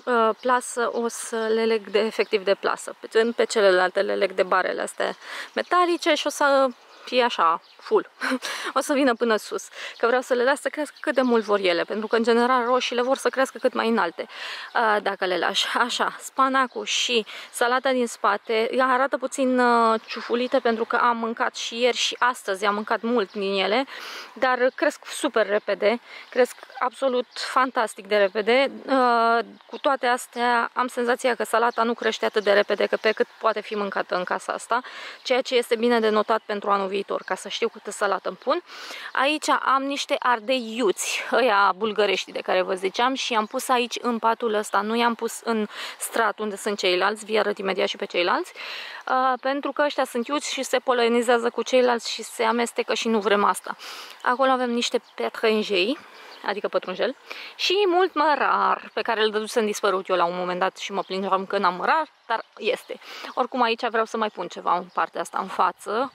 uh, plasă, o să le leg de, efectiv de plasă. Pe, pe celelalte le leg de barele astea metalice și o să fie așa, full. O să vină până sus. Că vreau să le las să crească cât de mult vor ele, pentru că în general roșiile vor să crească cât mai înalte dacă le lași. Așa, spanacul și salata din spate. Ea arată puțin ciufulită pentru că am mâncat și ieri și astăzi, am mâncat mult din ele, dar cresc super repede, cresc absolut fantastic de repede. Cu toate astea am senzația că salata nu crește atât de repede că pe cât poate fi mâncată în casa asta, ceea ce este bine de notat pentru anul viitor, ca să știu câtă salată îmi pun. Aici am niște ardeiuți, ăia bulgărești de care vă ziceam, și i-am pus aici în patul ăsta, nu i-am pus în strat unde sunt ceilalți, vi arăt imediat și pe ceilalți, uh, pentru că ăștia sunt iuți și se polenizează cu ceilalți și se amestecă și nu vrem asta. Acolo avem niște pătrunjei, adică pătrunjel, și mult mărar, pe care îl dădusem dispărut eu la un moment dat și mă plingeam că n-am mărar, dar este. Oricum aici vreau să mai pun ceva în partea asta, în față,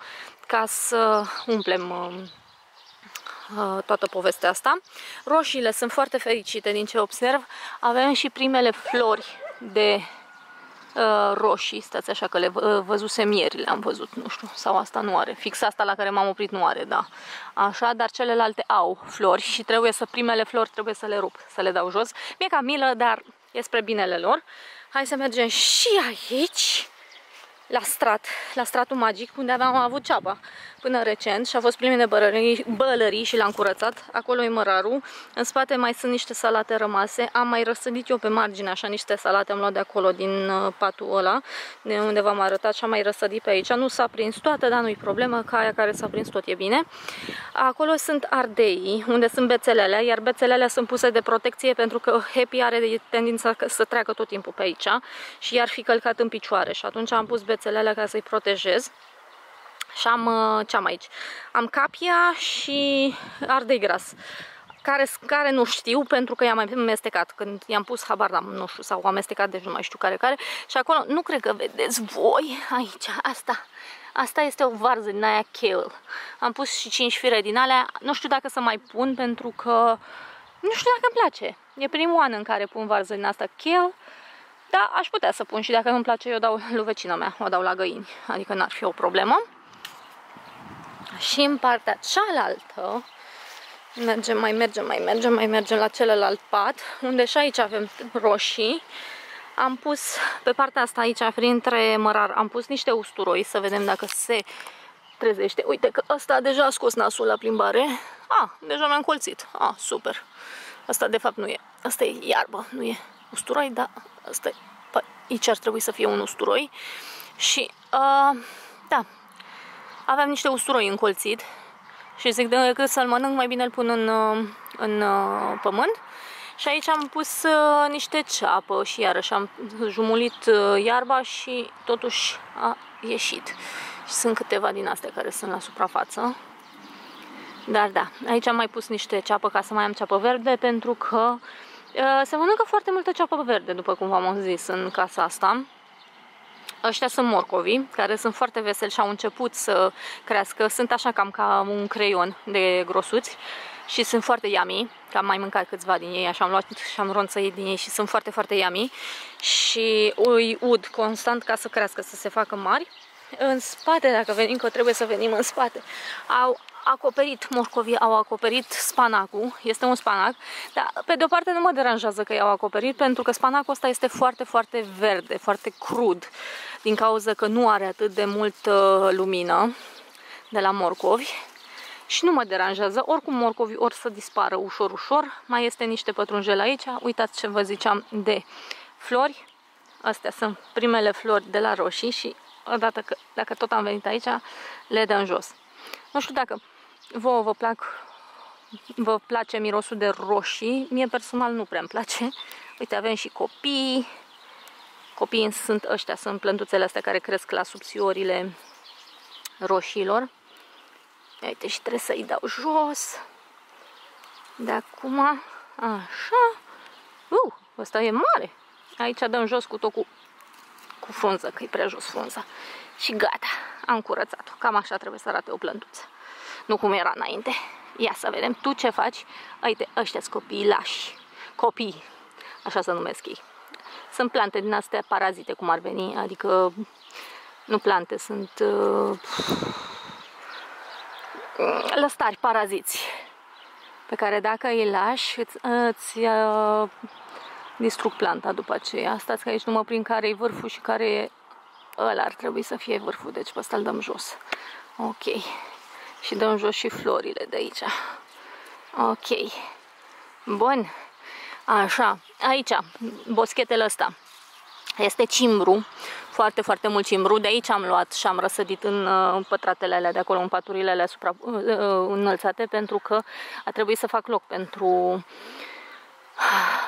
ca să umplem uh, toată povestea asta. Roșiile sunt foarte fericite din ce observ. Avem și primele flori de uh, roșii. Stați așa că le uh, văzusem ieri, le-am văzut, nu știu, sau asta nu are. Fix asta la care m-am oprit nu are, da. Așa, dar celelalte au flori și trebuie să primele flori trebuie să le rup, să le dau jos. Mi-e cam milă, dar e spre binele lor. Hai să mergem și aici. La strat, la stratul magic, unde aveam avut ceapa până recent și a fost plin de bălării, bălării și l-am curățat. Acolo e mărarul, în spate mai sunt niște salate rămase, am mai răsădit eu pe margine așa niște salate, am luat de acolo din patul ăla, de unde v-am arătat, și am mai răsădit pe aici. Nu s-a prins toată, dar nu-i problemă, că aia care s-a prins tot e bine. Acolo sunt ardeii, unde sunt bețelele, iar bețelele sunt puse de protecție pentru că Happy are tendința să treacă tot timpul pe aici și i-ar fi călcat în picioare și atunci am pus bețelele alea ca să-i protejez. Și am ce am aici? Am capia și ardei gras, care, care nu știu pentru că i-am amestecat. Când i-am pus, habar n-am, nu știu, sau amestecat, deci nu mai știu care care. Și acolo, nu cred că vedeți voi, aici, asta. Asta este o varză din aia kale. Am pus și cinci fire din alea. Nu știu dacă să mai pun pentru că nu știu dacă îmi place. E primul an în care pun varză din asta kale. Da, aș putea să pun și dacă nu-mi place, eu dau lui vecina mea, o dau la găini, adică n-ar fi o problemă. Și în partea cealaltă, mergem, mai mergem, mai mergem, mai mergem la celălalt pat, unde și aici avem roșii. Am pus pe partea asta aici, printre mărar, am pus niște usturoi, să vedem dacă se trezește. Uite că ăsta deja a scos nasul la plimbare. Ah, deja mi-am colțit. Ah, super. Asta de fapt nu e. Asta e iarbă, nu e usturoi, da. Asta, pă, aici ar trebui să fie un usturoi. Și, uh, da, aveam niște usturoi încolțit și zic, decât să-l mănânc, mai bine îl pun în, în uh, pământ. Și aici am pus uh, niște ceapă și iarăși am jumulit uh, iarba și totuși a ieșit. Și sunt câteva din astea care sunt la suprafață. Dar, da, aici am mai pus niște ceapă ca să mai am ceapă verde, pentru că se mănâncă foarte multă ceapă verde, după cum v-am zis, în casa asta. Ăștia sunt morcovii, care sunt foarte veseli și au început să crească. Sunt așa cam ca un creion de grosuți și sunt foarte yummy, că am mai mâncat câțiva din ei, așa am luat și am ronțăit din ei și sunt foarte, foarte yummy. Și îi ud constant ca să crească, să se facă mari. În spate, dacă venim, că trebuie să venim în spate, au acoperit, morcovii au acoperit spanacul, este un spanac, dar pe de o parte nu mă deranjează că i-au acoperit, pentru că spanacul ăsta este foarte, foarte verde, foarte crud, din cauza că nu are atât de multă lumină de la morcovi și nu mă deranjează. Oricum morcovii or să dispară ușor, ușor. Mai este niște pătrunjel aici, uitați ce vă ziceam de flori, astea sunt primele flori de la roșii și odată că, dacă tot am venit aici, le dăm jos. Nu știu dacă vouă vă plac, vă place mirosul de roșii. Mie personal nu prea îmi place. Uite, avem și copii. Copiii sunt ăștia, sunt plântuțele astea care cresc la subțiorile roșiilor. Uite, și trebuie să-i dau jos. De acum, așa. Uh, Ăsta e mare. Aici dăm jos cu tot cu, cu frunză, că e prea jos frunza. Și gata, am curățat-o. Cam așa trebuie să arate o plânduță. Nu cum era înainte. Ia să vedem tu ce faci. Uite, ăștia-s copiilași. Copii, așa se numesc ei. Sunt plante din astea parazite, cum ar veni. Adică, nu plante, sunt uh, lăstari paraziți. Pe care dacă îi lași, îți, îți uh, distrug planta după aceea. Stați că aici numai prin care e vârful și care e... Ăla ar trebui să fie vârful, deci pe ăsta îl dăm jos. Ok. Și dăm jos și florile de aici. Ok. Bun. Așa. Aici, boschetele ăsta. Este cimbru. Foarte, foarte mult cimbru. De aici am luat și am răsădit în, în pătratele alea de acolo, în paturile alea supra, înălțate, pentru că a trebuit să fac loc pentru...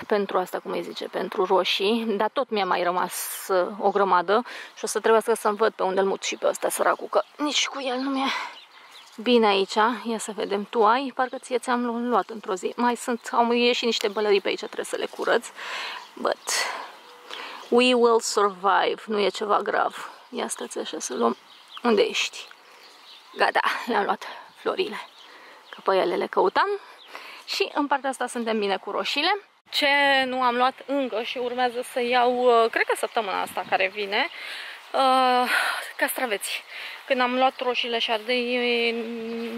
pentru asta, cum îi zice, pentru roșii, dar tot mi-a mai rămas o grămadă și o să trebuiască să-mi văd pe unde îl mut și pe ăsta săracul, că nici cu el nu mi-e bine aici. Ia să vedem, tu ai, parcă ție ți-am luat într-o zi, mai sunt, au ieșit niște bălării pe aici, trebuie să le curăț, but we will survive, nu e ceva grav. Ia stați așa să luăm, unde ești? Gata, le-am luat florile, că pe ele le căutam. Și în partea asta suntem bine cu roșiile. Ce nu am luat încă și urmează să iau, cred că săptămâna asta care vine, uh, castraveți. Când am luat roșiile și ardei,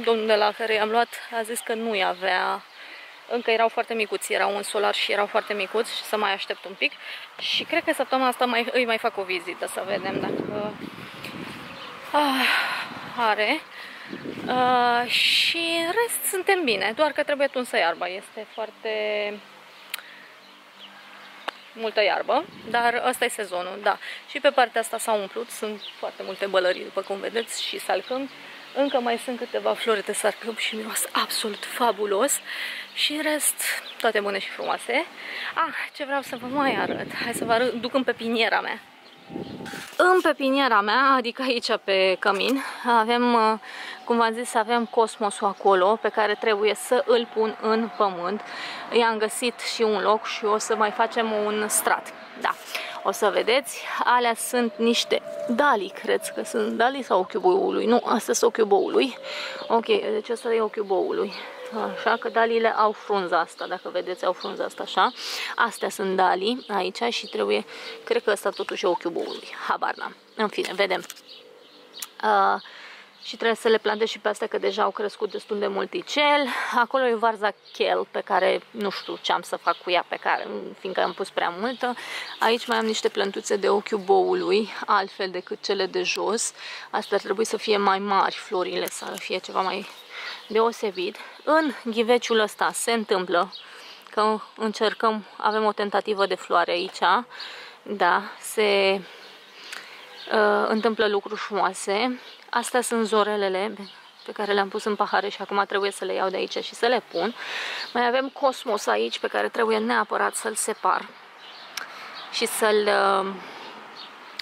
domnul de la care am luat a zis că nu-i avea, încă erau foarte micuți, erau în solar și erau foarte micuți și să mai aștept un pic. Și cred că săptămâna asta mai, îi mai fac o vizită să vedem dacă uh, are... Uh, și în rest suntem bine, doar că trebuie tunsă iarba, este foarte multă iarbă, dar ăsta e sezonul, da. Și pe partea asta s-a umplut, sunt foarte multe bălării, după cum vedeți, și salcâm. Încă mai sunt câteva flori de salcâm și miros absolut fabulos. Și în rest, toate bune și frumoase. Ah, ce vreau să vă mai arăt, hai să vă arăt, duc în pepiniera mea. În pepiniera mea, adică aici pe cămin, avem, cum v-am zis, avem cosmosul acolo pe care trebuie să îl pun în pământ. I-am găsit și un loc și o să mai facem un strat. Da, o să vedeți. Alea sunt niște dalii, cred că sunt dalii sau ochiul boului. Nu, astea sunt ochiul boului. Ok, deci asta e ochiul boului. Așa că daliile au frunza asta, dacă vedeți, au frunza asta așa. Astea sunt dalii aici și trebuie, cred că ăsta totuși e ochiul boului. Habar n-am. În fine, vedem. Uh, și trebuie să le plantez și pe astea că deja au crescut destul de mult icel. Acolo e varza chel pe care nu știu ce am să fac cu ea, pe care, fiindcă am pus prea multă. Aici mai am niște plântuțe de ochiul boului, altfel decât cele de jos. Astea ar trebui să fie mai mari florile, să fie ceva mai... deosebit. În ghiveciul ăsta se întâmplă că încercăm, avem o tentativă de floare aici, da, se uh, întâmplă lucruri frumoase. Astea sunt zorelele pe care le-am pus în pahare și acum trebuie să le iau de aici și să le pun. Mai avem cosmos aici pe care trebuie neapărat să-l separ și să-l uh,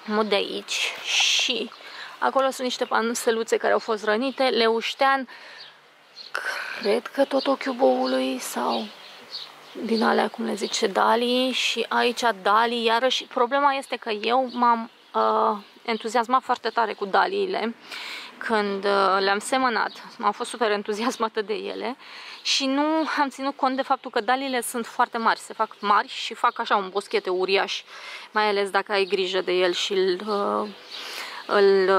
mut de aici. Și acolo sunt niște panseluțe care au fost rănite, leuștean, cred că tot ochiul boului sau din alea, cum le zice, dalii, și aici dalii, iarăși problema este că eu m-am uh, entuziasmat foarte tare cu daliile când uh, le-am semănat, am fost super entuziasmată de ele și nu am ținut cont de faptul că daliile sunt foarte mari, se fac mari și fac așa un boschete uriaș, mai ales dacă ai grijă de el și îl... Uh, îl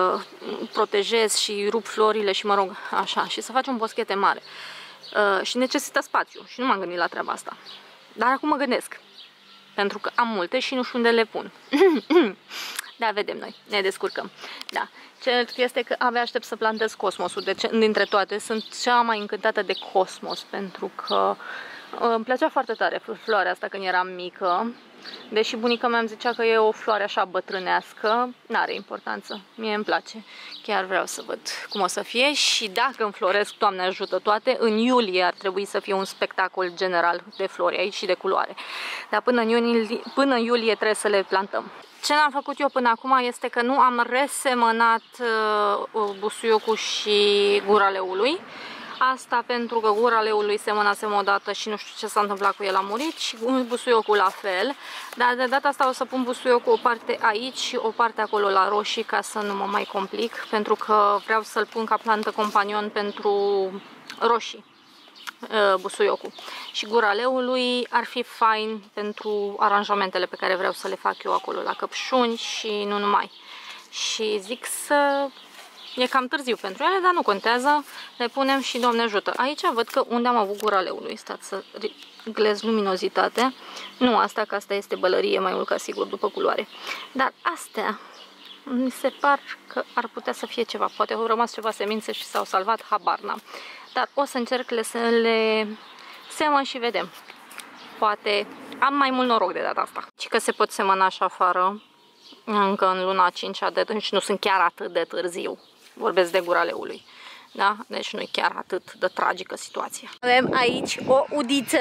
protejez și rup florile și mă rog, așa, și să faci un boschete mare uh, și necesită spațiu și nu m-am gândit la treaba asta, dar acum mă gândesc, pentru că am multe și nu știu unde le pun. Da, vedem noi, ne descurcăm. Da, cert este că abia aștept să plantez cosmosul, deci dintre toate sunt cea mai încântată de cosmos, pentru că îmi plăcea foarte tare floarea asta când eram mică. Deși bunica mea îmi zicea că e o floare așa bătrânească, n-are importanță, mie îmi place. Chiar vreau să văd cum o să fie și dacă înfloresc, Doamne ajută, toate, în iulie ar trebui să fie un spectacol general de flori aici și de culoare. Dar până în iulie, până în iulie trebuie să le plantăm. Ce n-am făcut eu până acum este că nu am resemănat busuiocul și gura leului. Asta pentru că gura leului semănase odată și nu știu ce s-a întâmplat cu el, a murit, și busuiocul la fel. Dar de data asta o să pun busuiocul o parte aici și o parte acolo la roșii, ca să nu mă mai complic, pentru că vreau să-l pun ca plantă companion pentru roșii, busuiocul. Și gura leului ar fi fain pentru aranjamentele pe care vreau să le fac eu acolo la căpșuni și nu numai. Și zic să... E cam târziu pentru ele, dar nu contează. Le punem și Doamne ajută. Aici văd că unde am avut gura leului. Stați să glez luminozitate. Nu asta, că asta este bălărie mai mult ca sigur după culoare. Dar astea mi se par că ar putea să fie ceva. Poate au rămas ceva semințe și s-au salvat, habar n-am. Dar o să încerc să le semăn și vedem. Poate am mai mult noroc de data asta. Și că se pot semăna și afară încă în luna a cincea de târziu și nu sunt chiar atât de târziu. Vorbesc de gura leului, da? Deci nu e chiar atât de tragică situația. Avem aici o udiță,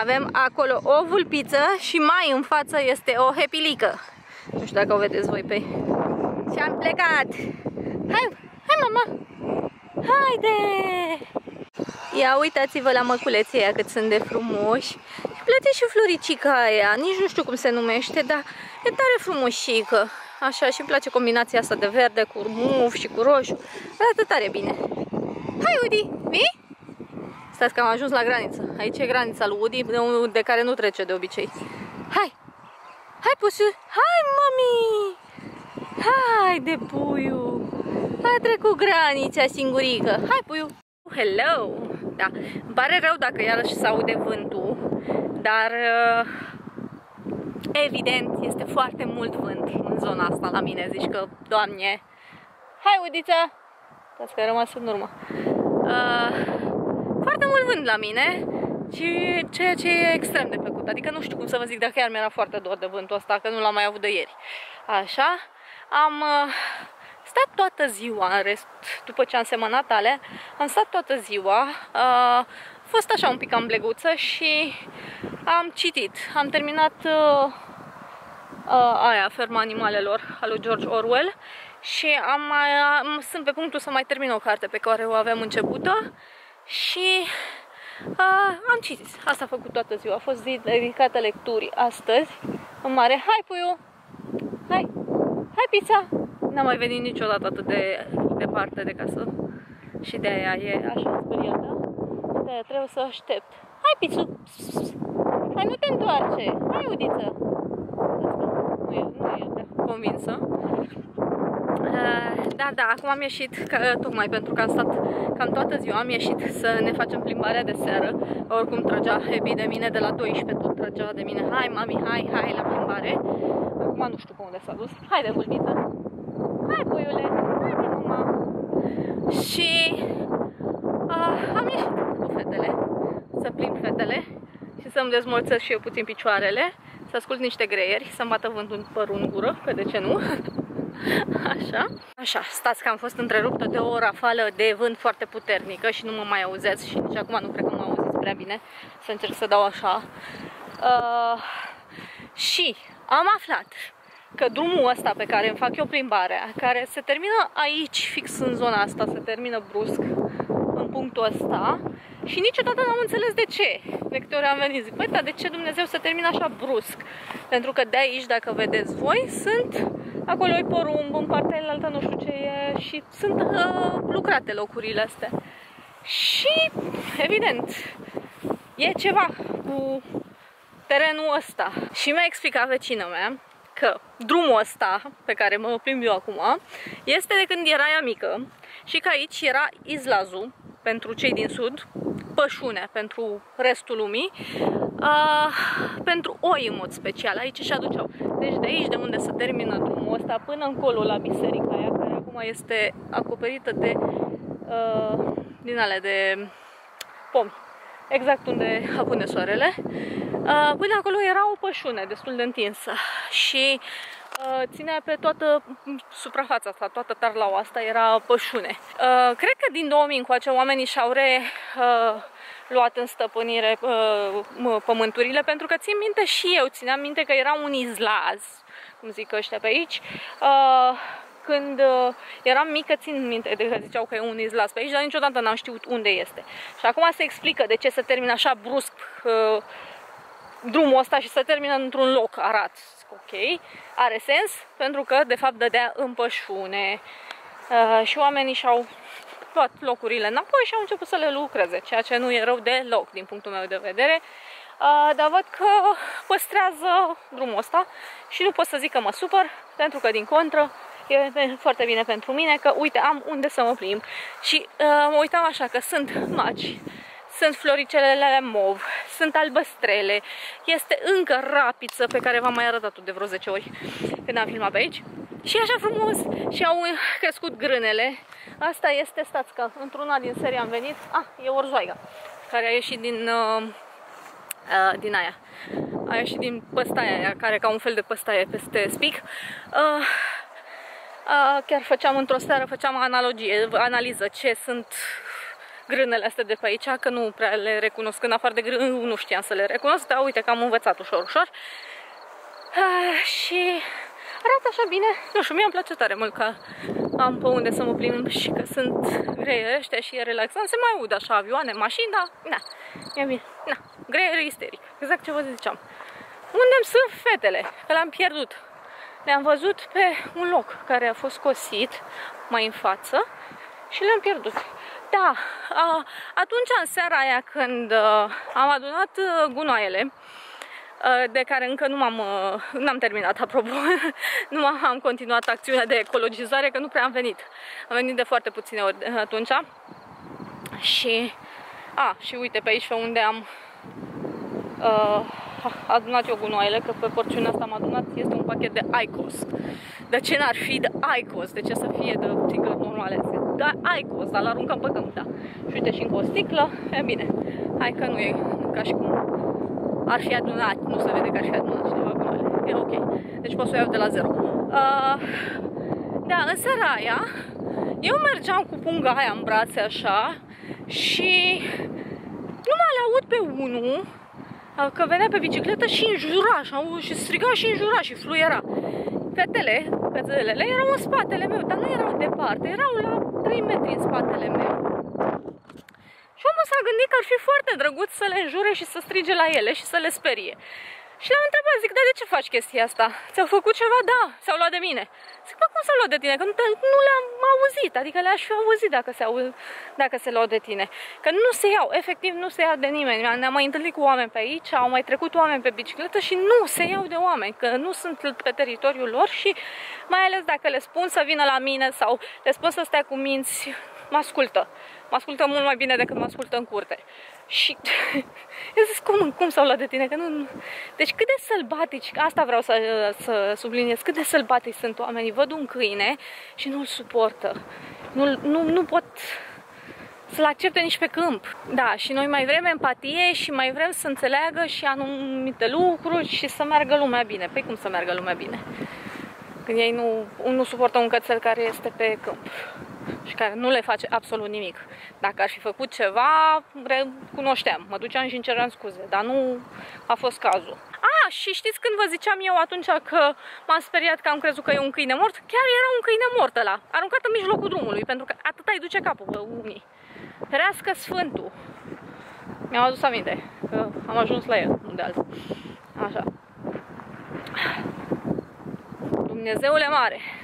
avem acolo o vulpiță și mai în față este o hepilică. Nu știu dacă o vedeți voi pe... Și am plecat! Hai, hai mama! Haide! Ia uitați-vă la măculeții aia cât sunt de frumoși. Și plătești și floricica aia, nici nu știu cum se numește, dar e tare frumoșică. Așa, și îmi place combinația asta de verde cu muf și cu roșu. Arată tare bine. Hai, Udi, vii? Stați că am ajuns la graniță. Aici e granița lui Udi, de care nu trece de obicei. Hai! Hai, pusu! Hai, mami! Hai de puiu! A trecut granița singurică. Hai, puiu! Hello! Da, îmi pare rău dacă iarăși s-aude vântul, dar... Evident, este foarte mult vânt în zona asta la mine, zici că, Doamne... Hai, Udița! Stați că a rămas în urmă. Uh, foarte mult vânt la mine, ceea ce e extrem de plăcut. Adică nu știu cum să vă zic, dacă chiar mi-era foarte dor de vântul ăsta, că nu l-am mai avut de ieri. Așa, am uh, stat toată ziua, în rest, după ce am semănat alea, am stat toată ziua, uh, a fost așa un pic ambleguță și am citit. Am terminat uh, uh, aia, Ferma animalelor, al lui George Orwell, și am mai, am, sunt pe punctul să mai termin o carte pe care o aveam începută și uh, am citit. Asta a făcut toată ziua. A fost zi dedicată lecturii astăzi. În mare, hai puiu! Hai! Hai pizza! N-am mai venit niciodată atât de departe de casă și de aia e așa speriată. De-aia trebuie să aștept. Hai, pițu! Hai, nu te întoarce! Hai, Udiță! Nu e, nu e convinsă. Da, da, acum am ieșit, că, tocmai pentru că am stat cam toată ziua, am ieșit să ne facem plimbarea de seară. Oricum tragea Happy de mine, de la douăsprezece tot tragea de mine. Hai, mami, hai, hai la plimbare. Acum nu știu pe unde s-a dus. Hai de vulpiță! Hai, puiule! Hai de mama! Și... Uh, am ieșit cu fetele, să plimb fetele și să-mi dezmorțesc și eu puțin picioarele, să ascult niște greieri, să-mi bată vântul părul în gură, că de ce nu? Așa. Așa, stați că am fost întreruptă de o rafală de vânt foarte puternică și nu mă mai auzeți și nici acum nu cred că mă auziți prea bine, să încerc să dau așa. Uh, și am aflat că drumul ăsta pe care îmi fac eu plimbarea, care se termină aici, fix în zona asta, se termină brusc, punctul ăsta, și niciodată n-am înțeles de ce. De câte ori am venit, zic, băi, dar de ce Dumnezeu să termină așa brusc? Pentru că de aici, dacă vedeți voi, sunt acolo e porumb, în partea altă nu știu ce e, și sunt uh, lucrate locurile astea. Și, evident, e ceva cu terenul ăsta. Și mi-a explicat vecina mea că drumul ăsta, pe care mă plimb eu acum, este de când era ea mică și că aici era izlazul pentru cei din sud, pășune pentru restul lumii, uh, pentru oi în mod special, aici și aduceau. Deci de aici, de unde se termină drumul ăsta, până încolo la biserica aia, care acum este acoperită de uh, din alea de pomi, exact unde apune soarele, uh, până acolo era o pășune destul de întinsă și ținea pe toată suprafața asta, toată tarlaua asta era pășune. Cred că din două mii încoace oamenii și-au reluat în stăpânire pământurile, pentru că țin minte și eu, țineam minte că era un izlaz, cum zic ăștia pe aici, când eram mică, țin minte de că ziceau că e un izlas pe aici, dar niciodată n-am știut unde este. Și acum se explică de ce se termină așa brusc uh, drumul ăsta și se termină într-un loc arat. Ok, are sens, pentru că de fapt dădea în pășune uh, și oamenii și-au luat locurile înapoi și au început să le lucreze, ceea ce nu e rău deloc din punctul meu de vedere. Uh, dar văd că păstrează drumul ăsta și nu pot să zic că mă supăr, pentru că din contră e foarte bine pentru mine că, uite, am unde să mă plimb. Și uh, mă uitam așa că sunt maci, sunt floricelele mov, sunt albăstrele, este încă rapiță pe care v-am mai arătat-o de vreo zece ori când am filmat pe aici. Și e așa frumos și au crescut grânele. Asta este, stați că într-una din serie am venit, ah, e orzoaica care a ieșit din... Uh, Uh, din aia, aia și din păstaia aia, care ca un fel de păstaie peste spic. Uh, uh, chiar făceam într-o seară, făceam analogie, analiză ce sunt grânele astea de pe aici, că nu prea le recunosc, în afară de grân, nu știam să le recunosc, dar uite că am învățat ușor, ușor. Uh, și arată așa bine, nu știu, mie îmi place tare mult că am pe unde să mă plimb și că sunt greiere ăștia și e relaxant, se mai aud așa avioane, mașini, dar na, e bine, na. Greier isteric, exact ce vă ziceam. Unde sunt fetele? Că le-am pierdut. Le-am văzut pe un loc care a fost cosit mai în față și le-am pierdut. Da, atunci în seara aia când am adunat gunoaiele, de care încă nu m-am n-am terminat, apropo, nu am continuat acțiunea de ecologizare, că nu prea am venit. Am venit de foarte puține ori atunci. Și, a, și uite pe aici pe unde am Uh, adunat eu gunoaiele, că pe porțiunea asta am adunat, este un pachet de Icos. De ce n-ar fi de Icos? De ce să fie de ticlă normale? Da, Icos, dar l-aruncăm pe câmp, da. Și uite și încă o sticlă, e bine. Hai că nu e ca și cum ar fi adunat, nu se vede că ar fi adunat cineva gunoaiele. E ok, deci pot să o iau de la zero. Uh, da, în seara aia, eu mergeam cu punga aia în brațe așa și nu mai aud pe unul că venea pe bicicletă și înjura, și striga și înjura și fluiera. Fetele, cățelele, erau în spatele meu, dar nu erau departe, erau la trei metri în spatele meu. Și omul s-a gândit că ar fi foarte drăguț să le înjure și să strige la ele și să le sperie. Și l-am întrebat, zic, dar de ce faci chestia asta? Ți-au făcut ceva? Da, s-au luat de mine. Zic, bă, cum s-au luat de tine? Că nu, nu le-am auzit, adică le-aș fi auzit dacă se, au, dacă se luau de tine. Că nu se iau, efectiv nu se iau de nimeni. Ne-am mai întâlnit cu oameni pe aici, au mai trecut oameni pe bicicletă și nu se iau de oameni, că nu sunt pe teritoriul lor și mai ales dacă le spun să vină la mine sau le spun să stea cu minți, mă ascultă. Mă ascultă mult mai bine decât mă ascultă în curte. Și eu zic, cum, cum s-au luat de tine? Că nu... Deci cât de sălbatici, asta vreau să, să subliniez, cât de sălbatici sunt oamenii. Văd un câine și nu-l suportă. Nu, nu, nu pot să-l accepte nici pe câmp. Da, și noi mai vrem empatie și mai vrem să înțeleagă și anumite lucruri și să meargă lumea bine. Păi cum să meargă lumea bine? Când ei nu, nu suportă un cățel care este pe câmp și care nu le face absolut nimic. Dacă ar fi făcut ceva, recunoșteam, mă duceam și îmi ceream scuze, dar nu a fost cazul. A, și știți când vă ziceam eu atunci că m-am speriat că am crezut că e un câine mort? Chiar era un câine mort ăla, aruncat în mijlocul drumului, pentru că atâta îi duce capul pe unii. Ferească Sfântul! Mi-am adus aminte că am ajuns la el, unde altul. Așa. Dumnezeule mare!